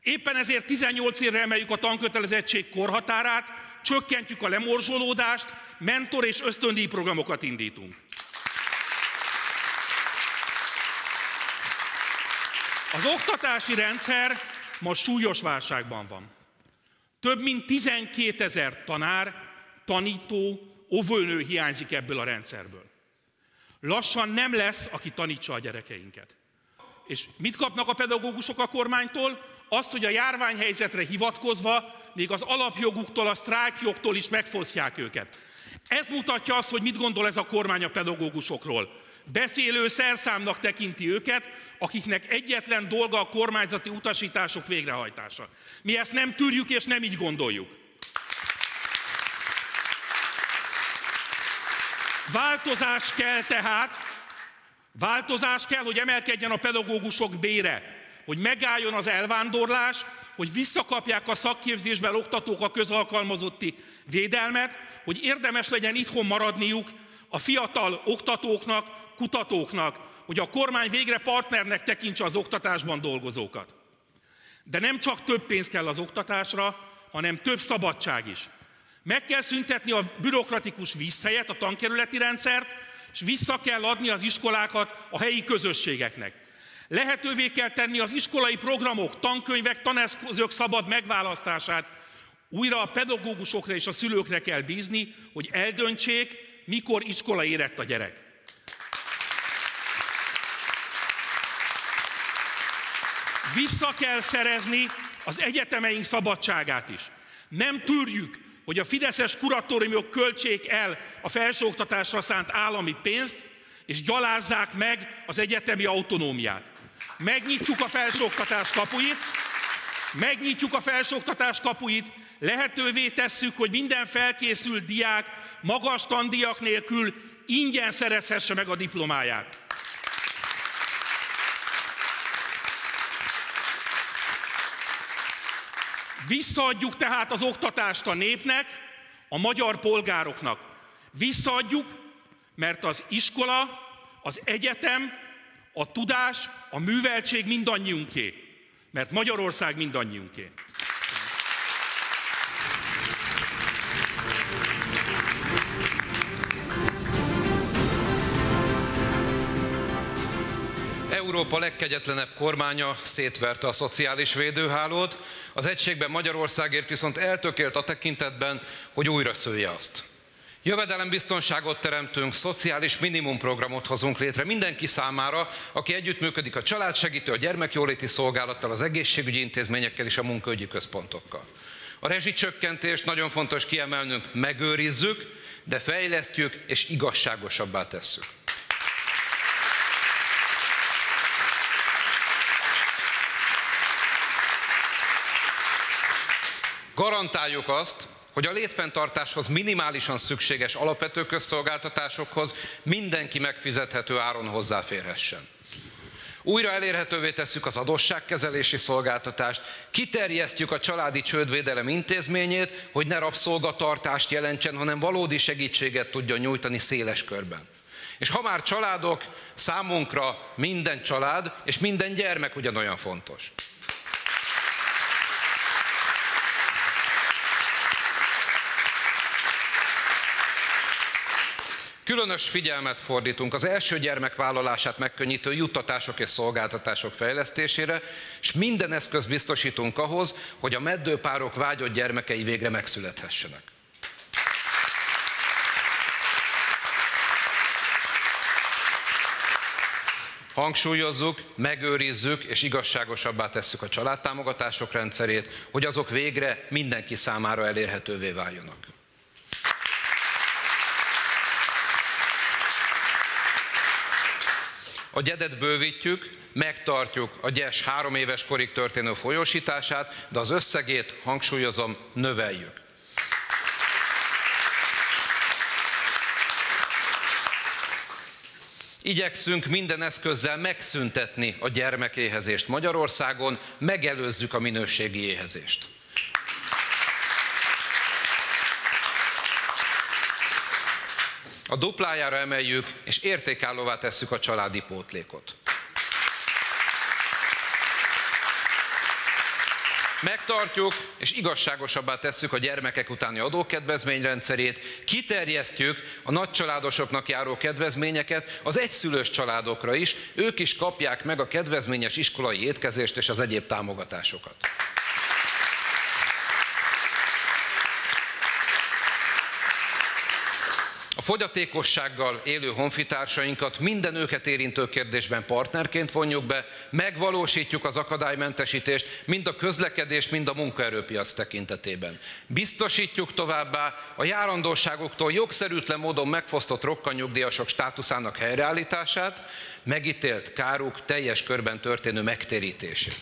Éppen ezért 18 évre emeljük a tankötelezettség korhatárát, csökkentjük a lemorzsolódást, mentor- és ösztöndíjprogramokat indítunk. Az oktatási rendszer ma súlyos válságban van. Több mint 12 000 tanár, tanító, óvónő hiányzik ebből a rendszerből. Lassan nem lesz, aki tanítsa a gyerekeinket. És mit kapnak a pedagógusok a kormánytól? Azt, hogy a járványhelyzetre hivatkozva még az alapjoguktól, a sztrájkjogtól is megfosztják őket. Ez mutatja azt, hogy mit gondol ez a kormány a pedagógusokról. Beszélő szerszámnak tekinti őket, akiknek egyetlen dolga a kormányzati utasítások végrehajtása. Mi ezt nem tűrjük és nem így gondoljuk. Változás kell tehát, hogy emelkedjen a pedagógusok bére, hogy megálljon az elvándorlás, hogy visszakapják a szakképzésben oktatók a közalkalmazotti védelmet, hogy érdemes legyen itthon maradniuk a fiatal oktatóknak, kutatóknak, hogy a kormány végre partnernek tekintse az oktatásban dolgozókat. De nem csak több pénz kell az oktatásra, hanem több szabadság is. Meg kell szüntetni a bürokratikus vízhelyet, a tankerületi rendszert, és vissza kell adni az iskolákat a helyi közösségeknek. Lehetővé kell tenni az iskolai programok, tankönyvek, taneszközök szabad megválasztását. Újra a pedagógusokra és a szülőkre kell bízni, hogy eldöntsék, mikor iskola érett a gyerek. Vissza kell szerezni az egyetemeink szabadságát is. Nem tűrjük, hogy a fideszes kuratóriumok költsék el a felsőoktatásra szánt állami pénzt, és gyalázzák meg az egyetemi autonómiát. Megnyitjuk a felsőoktatás kapuit, lehetővé tesszük, hogy minden felkészült diák magas tandíjak nélkül ingyen szerezhesse meg a diplomáját. Visszaadjuk tehát az oktatást a népnek, a magyar polgároknak. Visszaadjuk, mert az iskola, az egyetem, a tudás, a műveltség mindannyiunké. Mert Magyarország mindannyiunké. Európa legkegyetlenebb kormánya szétverte a szociális védőhálót, az Egységben Magyarországért viszont eltökélt a tekintetben, hogy újra szője azt. Jövedelembiztonságot teremtünk, szociális minimumprogramot hozunk létre mindenki számára, aki együttműködik a családsegítő, a gyermekjóléti szolgálattal, az egészségügyi intézményekkel és a munkaügyi központokkal. A rezsicsökkentést nagyon fontos kiemelnünk, megőrizzük, de fejlesztjük és igazságosabbá tesszük. Garantáljuk azt, hogy a létfenntartáshoz minimálisan szükséges alapvető közszolgáltatásokhoz mindenki megfizethető áron hozzáférhessen. Újra elérhetővé tesszük az adósságkezelési szolgáltatást, kiterjesztjük a családi csődvédelem intézményét, hogy ne rabszolgatartást jelentsen, hanem valódi segítséget tudjon nyújtani széles körben. És ha már családok, számunkra minden család és minden gyermek ugyanolyan fontos. Különös figyelmet fordítunk az első gyermek vállalását megkönnyítő juttatások és szolgáltatások fejlesztésére, és minden eszközt biztosítunk ahhoz, hogy a meddőpárok vágyott gyermekei végre megszülethessenek. Hangsúlyozzuk, megőrizzük és igazságosabbá tesszük a családtámogatások rendszerét, hogy azok végre mindenki számára elérhetővé váljanak. A gyedet bővítjük, megtartjuk a Gyes 3 éves korig történő folyósítását, de az összegét, hangsúlyozom, növeljük. Igyekszünk minden eszközzel megszüntetni a gyermekéhezést Magyarországon, megelőzzük a minőségi éhezést. A duplájára emeljük és értékállóvá tesszük a családi pótlékot. Megtartjuk és igazságosabbá tesszük a gyermekek utáni adókedvezményrendszerét, kiterjesztjük a nagycsaládosoknak járó kedvezményeket az egyszülős családokra is, ők is kapják meg a kedvezményes iskolai étkezést és az egyéb támogatásokat. A fogyatékossággal élő honfitársainkat minden őket érintő kérdésben partnerként vonjuk be, megvalósítjuk az akadálymentesítést mind a közlekedés, mind a munkaerőpiac tekintetében. Biztosítjuk továbbá a járandóságuktól jogszerűtlen módon megfosztott rokkanyugdíjasok státuszának helyreállítását, megítélt káruk teljes körben történő megtérítését.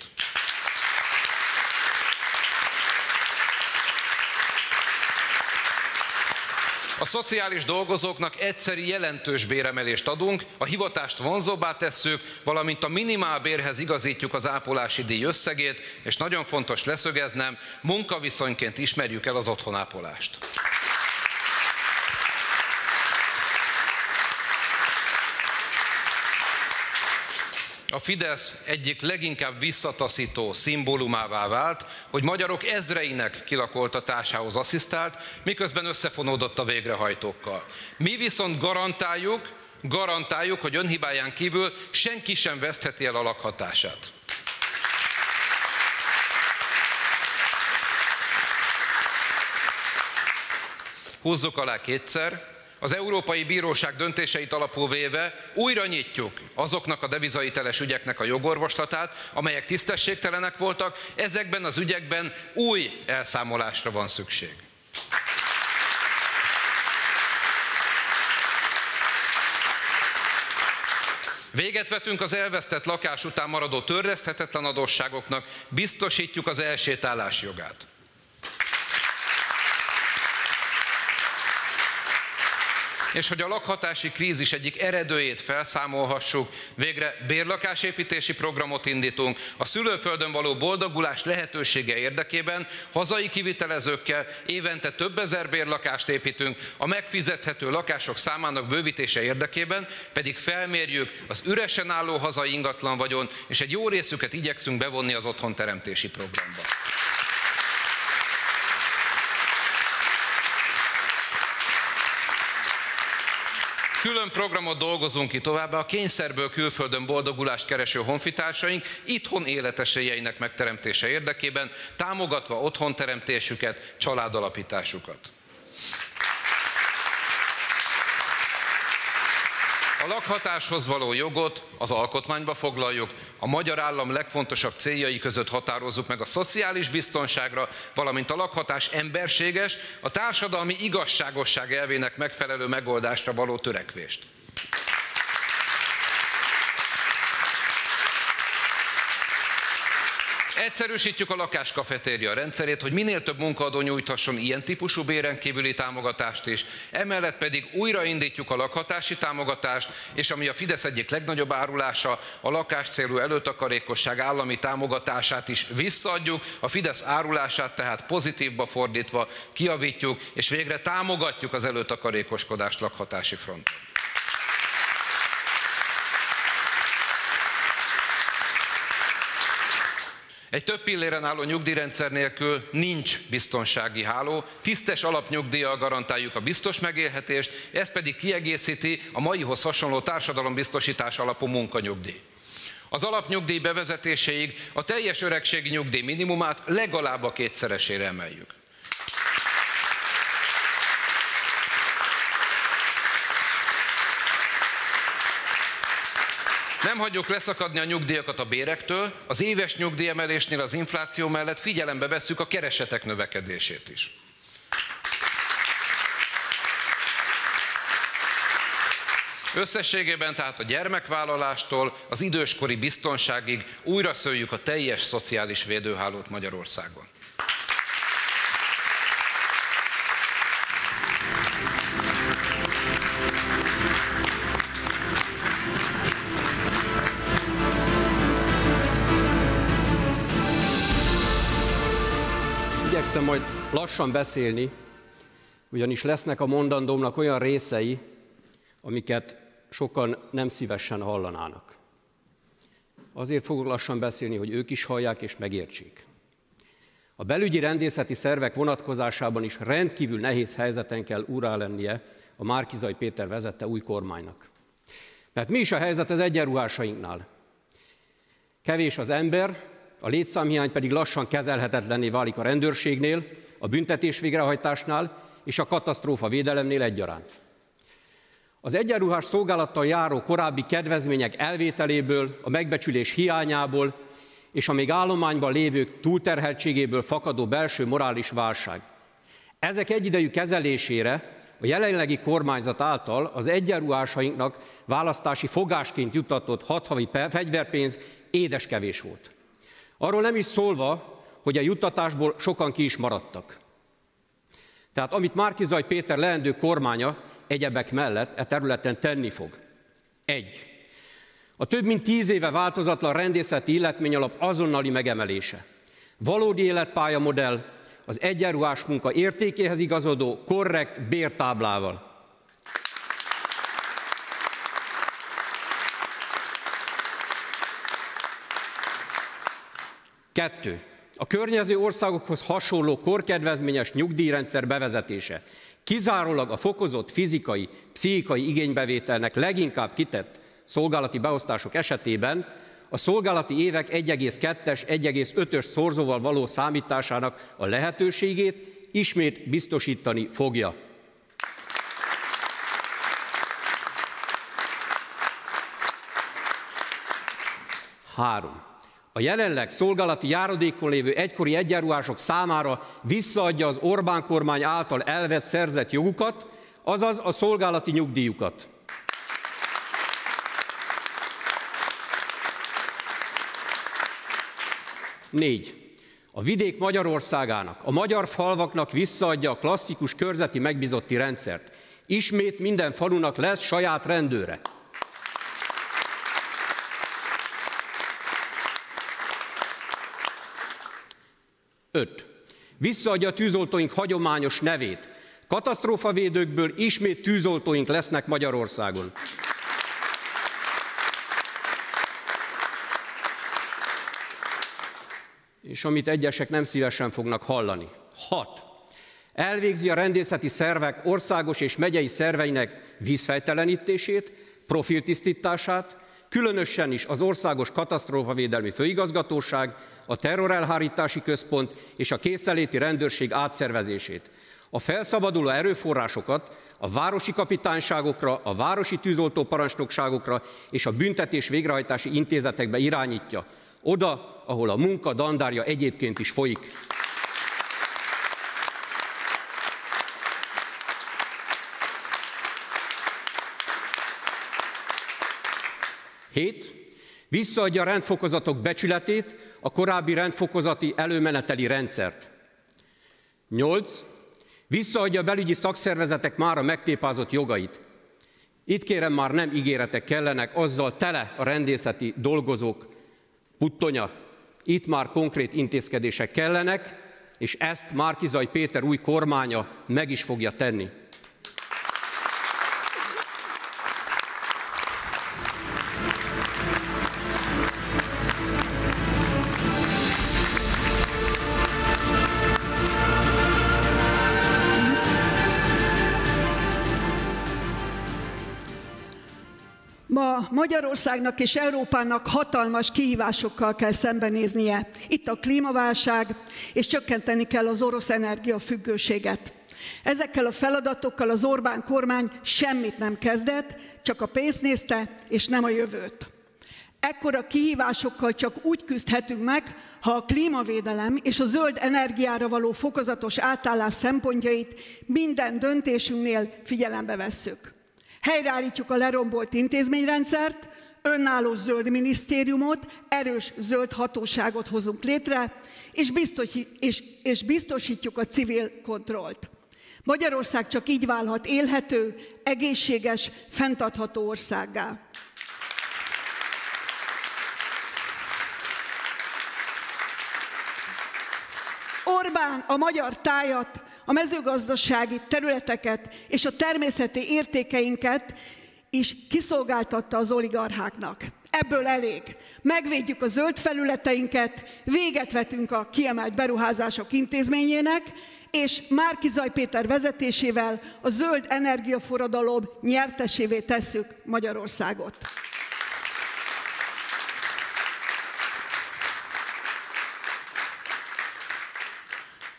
A szociális dolgozóknak egyszeri jelentős béremelést adunk, a hivatást vonzóbbá tesszük, valamint a minimálbérhez igazítjuk az ápolási díj összegét, és nagyon fontos leszögeznem, munkaviszonyként ismerjük el az otthonápolást. A Fidesz egyik leginkább visszataszító szimbólumává vált, hogy magyarok ezreinek kilakoltatásához asszisztált, miközben összefonódott a végrehajtókkal. Mi viszont garantáljuk, hogy önhibáján kívül senki sem vesztheti el a lakhatását. Húzzuk alá kétszer. Az Európai Bíróság döntéseit alapul véve újra nyitjuk azoknak a devizahiteles ügyeknek a jogorvoslatát, amelyek tisztességtelenek voltak, ezekben az ügyekben új elszámolásra van szükség. Véget vetünk az elvesztett lakás után maradó törleszthetetlen adósságoknak, biztosítjuk az elsétálás jogát. És hogy a lakhatási krízis egyik eredőjét felszámolhassuk, végre bérlakásépítési programot indítunk, a szülőföldön való boldogulás lehetősége érdekében hazai kivitelezőkkel évente több ezer bérlakást építünk, a megfizethető lakások számának bővítése érdekében pedig felmérjük az üresen álló hazai ingatlanvagyon, és egy jó részüket igyekszünk bevonni az otthonteremtési programba. Külön programot dolgozunk ki továbbá a kényszerből külföldön boldogulást kereső honfitársaink itthon életesélyeinek megteremtése érdekében, támogatva otthonteremtésüket, családalapításukat. A lakhatáshoz való jogot az alkotmányba foglaljuk, a magyar állam legfontosabb céljai között határozzuk meg a szociális biztonságra, valamint a lakhatás emberséges, a társadalmi igazságosság elvének megfelelő megoldásra való törekvést. Egyszerűsítjük a lakáskafetéria rendszerét, hogy minél több munkaadó nyújthasson ilyen típusú béren kívüli támogatást is, emellett pedig újraindítjuk a lakhatási támogatást, és ami a Fidesz egyik legnagyobb árulása, a lakáscélú előtakarékosság állami támogatását is visszaadjuk, a Fidesz árulását tehát pozitívba fordítva kijavítjuk, és végre támogatjuk az előtakarékoskodást lakhatási fronton. Egy több pilléren álló nyugdíjrendszer nélkül nincs biztonsági háló, tisztes alapnyugdíjjal garantáljuk a biztos megélhetést, ez pedig kiegészíti a maihoz hasonló társadalombiztosítás alapú munkanyugdíj. Az alapnyugdíj bevezetéséig a teljes öregségi nyugdíj minimumát legalább a 2-szeresére emeljük. Nem hagyjuk leszakadni a nyugdíjakat a bérektől, az éves nyugdíjemelésnél az infláció mellett figyelembe vesszük a keresetek növekedését is. Összességében tehát a gyermekvállalástól az időskori biztonságig újra szőjük a teljes szociális védőhálót Magyarországon. Igyekszem majd lassan beszélni, ugyanis lesznek a mondandómnak olyan részei, amiket sokan nem szívesen hallanának. Azért fogok lassan beszélni, hogy ők is hallják és megértsék. A belügyi rendészeti szervek vonatkozásában is rendkívül nehéz helyzeten kell úrrá lennie a Márki-Zay Péter vezette új kormánynak. Mert mi is a helyzet az egyenruhásainknál? Kevés az ember, a létszámhiány pedig lassan kezelhetetlenné válik a rendőrségnél, a büntetés végrehajtásnál és a katasztrófa védelemnél egyaránt. Az egyenruhás szolgálattal járó korábbi kedvezmények elvételéből, a megbecsülés hiányából és a még állományban lévők túlterheltségéből fakadó belső morális válság. Ezek egyidejű kezelésére a jelenlegi kormányzat által az egyenruhásainknak választási fogásként juttatott 6 havi fegyverpénz édeskevés volt. Arról nem is szólva, hogy a juttatásból sokan ki is maradtak. Tehát amit Márki-Zay Péter leendő kormánya egyebek mellett e területen tenni fog. 1. A több mint 10 éve változatlan rendészeti illetményalap azonnali megemelése. Valódi életpálya modell az egyenruhás munka értékéhez igazodó korrekt bértáblával. 2. A környező országokhoz hasonló korkedvezményes nyugdíjrendszer bevezetése. Kizárólag a fokozott fizikai, pszichikai igénybevételnek leginkább kitett szolgálati beosztások esetében a szolgálati évek 1,2-es, 1,5-ös szorzóval való számításának a lehetőségét ismét biztosítani fogja. 3. A jelenleg szolgálati járadékon lévő egykori egyenruhások számára visszaadja az Orbán kormány által elvett szerzett jogukat, azaz a szolgálati nyugdíjukat. 4. A vidék Magyarországának, a magyar falvaknak visszaadja a klasszikus körzeti megbízotti rendszert. Ismét minden falunak lesz saját rendőre. 5. Visszaadja a tűzoltóink hagyományos nevét. Katasztrófavédőkből ismét tűzoltóink lesznek Magyarországon. 6. És amit egyesek nem szívesen fognak hallani. 6. Elvégzi a rendészeti szervek országos és megyei szerveinek vízfejtelenítését, profiltisztítását, különösen is az Országos Katasztrófavédelmi Főigazgatóság, a terrorelhárítási központ és a készenléti rendőrség átszervezését. A felszabaduló erőforrásokat a városi kapitányságokra, a városi tűzoltóparancsnokságokra és a büntetés végrehajtási intézetekbe irányítja. Oda, ahol a munka dandárja egyébként is folyik. 7. Visszaadja a rendfokozatok becsületét, a korábbi rendfokozati előmeneteli rendszert. 8. Visszaadja a belügyi szakszervezetek mára megtépázott jogait. Itt kérem, már nem ígéretek kellenek, azzal tele a rendészeti dolgozók puttonya. Itt már konkrét intézkedések kellenek, és ezt Márki-Zay Péter új kormánya meg is fogja tenni. Ma Magyarországnak és Európának hatalmas kihívásokkal kell szembenéznie. Itt a klímaválság, és csökkenteni kell az orosz energiafüggőséget. Ezekkel a feladatokkal az Orbán kormány semmit nem kezdett, csak a pénzt nézte, és nem a jövőt. Ekkora kihívásokkal csak úgy küzdhetünk meg, ha a klímavédelem és a zöld energiára való fokozatos átállás szempontjait minden döntésünknél figyelembe vesszük. Helyreállítjuk a lerombolt intézményrendszert, önálló zöld minisztériumot, erős zöld hatóságot hozunk létre, és biztosítjuk a civil kontrollt. Magyarország csak így válhat élhető, egészséges, fenntartható országgá. Orbán a magyar tájat, a mezőgazdasági területeket és a természeti értékeinket is kiszolgáltatta az oligarcháknak. Ebből elég. Megvédjük a zöld felületeinket, véget vetünk a kiemelt beruházások intézményének, és Márki-Zay Péter vezetésével a zöld energiaforradalom nyertesévé tesszük Magyarországot.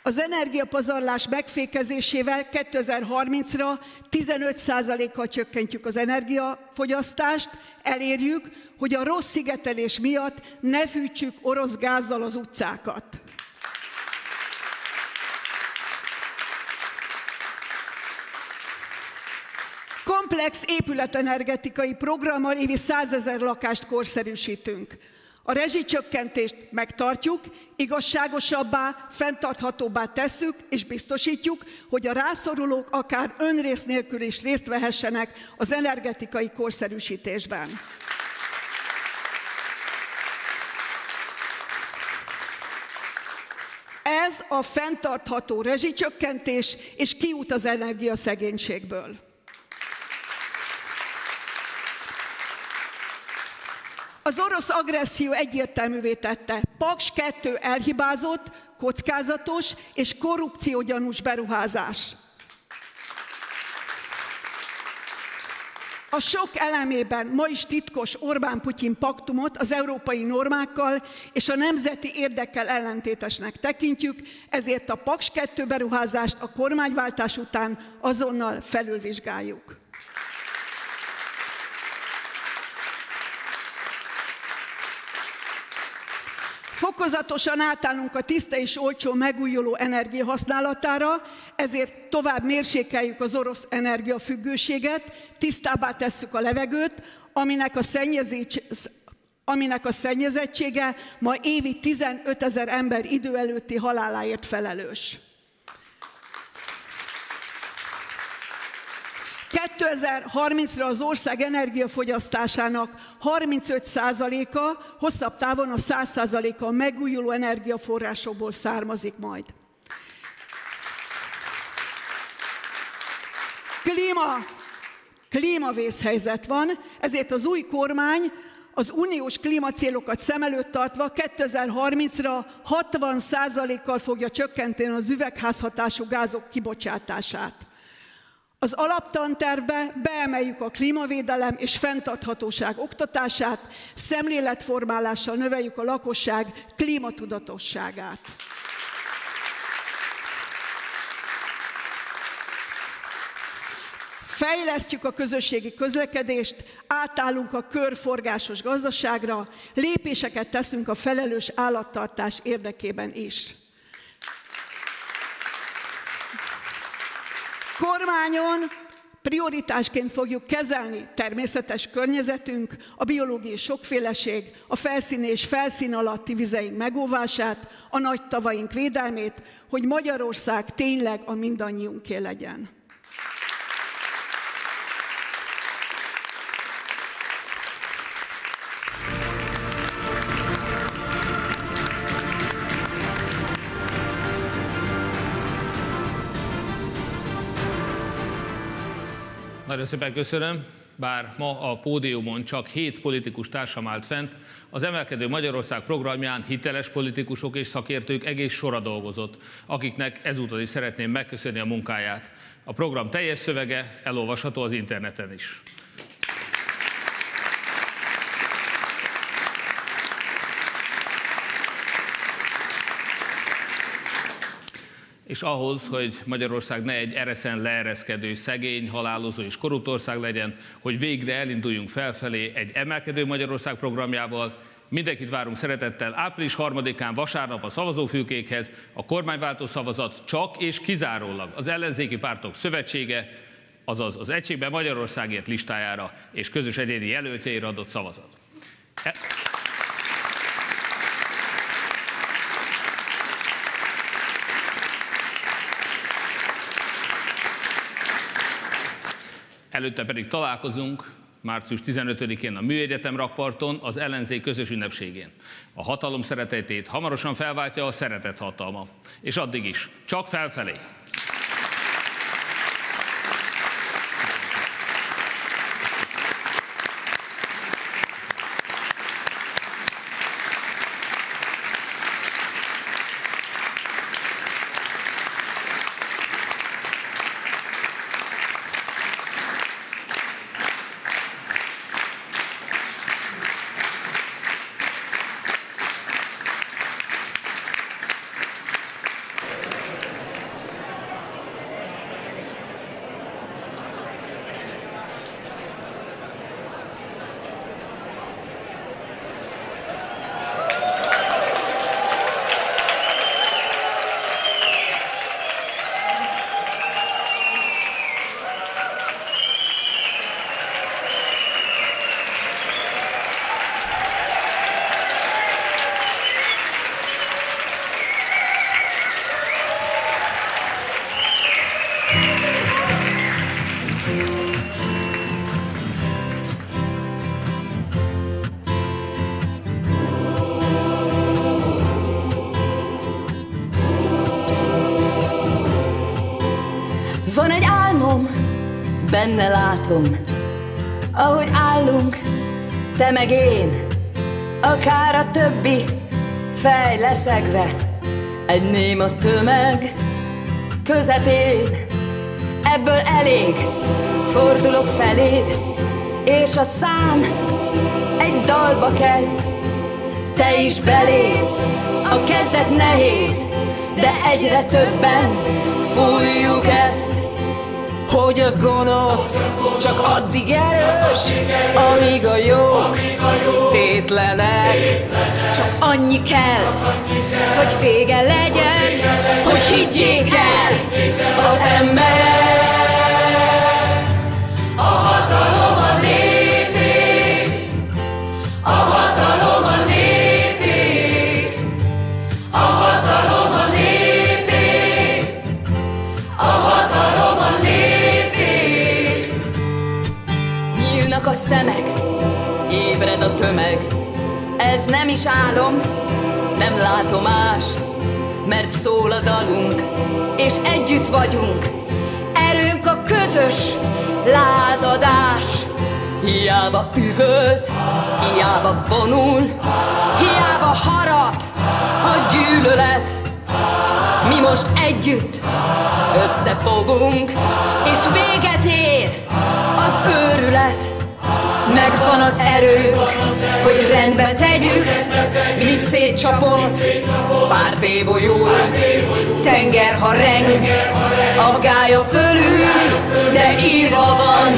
Az energiapazarlás megfékezésével 2030-ra 15%-kal csökkentjük az energiafogyasztást, elérjük, hogy a rossz szigetelés miatt ne fűtsük orosz gázzal az utcákat. Komplex épületenergetikai programmal évi 100 000 lakást korszerűsítünk. A rezsicsökkentést megtartjuk, igazságosabbá, fenntarthatóbbá tesszük, és biztosítjuk, hogy a rászorulók akár önrész nélkül is részt vehessenek az energetikai korszerűsítésben. Ez a fenntartható rezsicsökkentés és kiút az energiaszegénységből. Az orosz agresszió egyértelművé tette, PAKS 2 elhibázott, kockázatos és korrupciógyanús beruházás. A sok elemében ma is titkos Orbán-Putyin paktumot az európai normákkal és a nemzeti érdekkel ellentétesnek tekintjük, ezért a PAKS 2 beruházást a kormányváltás után azonnal felülvizsgáljuk. Fokozatosan átállunk a tiszta és olcsó megújuló energia használatára, ezért tovább mérsékeljük az orosz energiafüggőséget, tisztábbá tesszük a levegőt, aminek a szennyezettsége ma évi 15 000 ember idő előtti haláláért felelős. 2030-ra az ország energiafogyasztásának 35%-a, hosszabb távon a 100%-a megújuló energiaforrásokból származik majd. Klímavészhelyzet van, ezért az új kormány az uniós klímacélokat szem előtt tartva 2030-ra 60%-kal fogja csökkenteni az üvegházhatású gázok kibocsátását. Az alaptantervbe beemeljük a klímavédelem és fenntarthatóság oktatását, szemléletformálással növeljük a lakosság klímatudatosságát. Fejlesztjük a közösségi közlekedést, átállunk a körforgásos gazdaságra, lépéseket teszünk a felelős állattartás érdekében is. Kormányon prioritásként fogjuk kezelni természetes környezetünk, a biológiai sokféleség, a felszín és felszín alatti vizeink megóvását, a nagy tavaink védelmét, hogy Magyarország tényleg a mindannyiunké legyen. Nagyon szépen köszönöm, bár ma a pódiumon csak 7 politikus társam állt fent, az Emelkedő Magyarország programján hiteles politikusok és szakértők egész sora dolgozott, akiknek ezúton is szeretném megköszönni a munkáját. A program teljes szövege elolvasható az interneten is. és ahhoz, hogy Magyarország ne egy ereszen leereszkedő, szegény, halálozó és korrupt ország legyen, hogy végre elinduljunk felfelé egy emelkedő Magyarország programjával. Mindenkit várunk szeretettel április 3-án vasárnap a szavazófülkékhez. A kormányváltó szavazat csak és kizárólag az ellenzéki pártok szövetsége, azaz az Egységben Magyarországért listájára és közös egyéni jelöltjeire adott szavazat. Előtte pedig találkozunk március 15-én a Műegyetem rakparton, az ellenzék közös ünnepségén. A hatalom szeretetét hamarosan felváltja a szeretet hatalma. És addig is, csak felfelé! Benne látom, ahogy állunk, te meg én, akár a többi, fej leszegve, egy néma tömeg közepén. Ebből elég, fordulok feléd, és a szám egy dalba kezd. Te is belépsz, a kezdet nehéz, de egyre többen fújjuk ezt. Hogy a gonosz csak addig erős, amíg a jók tétlenek. Csak annyi kell, hogy vége legyen, hogy higgyék el az emberek. A hatalom a népé, a hatalom a népé, a hatalom a népé, a hatalom a népé. Nyílnak a szemek, ébred a tömeg. Ez nem is álom, nem látom mást, mert szól a dalunk, és együtt vagyunk. Erőnk a közös lázadás. Hiába üvölt, hiába vonul, hiába harap a gyűlölet. Mi most együtt összefogunk, és véget ér az őrület. Megvan az erőnk, hogy rendbe tegyük, mit szétcsapott pár tébolyult tenger, ha reng a gálya fölül, de írva van,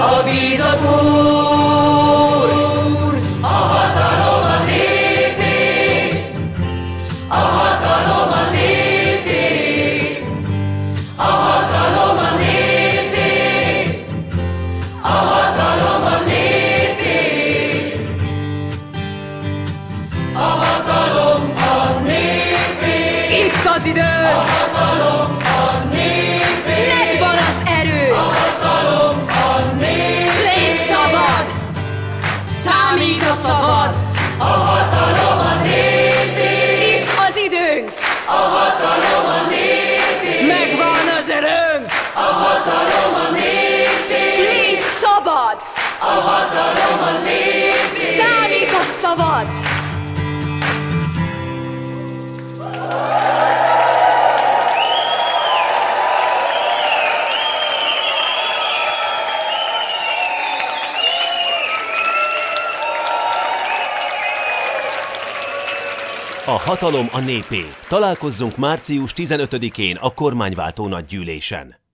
a víz az úr. A hatalom a népé, a hatalom a népé, a hatalom a népé, a hatalom a népé, a hatalom a népé. Itt az idő, a hatalom a népé. Megvan az erő, a hatalom a népé. Légy szabad, számít a szabad, a hatalom a népé. A hatalom a népé. Megvan az erőnk. A hatalom a népé. Légy szabad. A hatalom a népé. Számít a szavad. A hatalom a népé. Találkozzunk március 15-én a kormányváltó nagygyűlésen.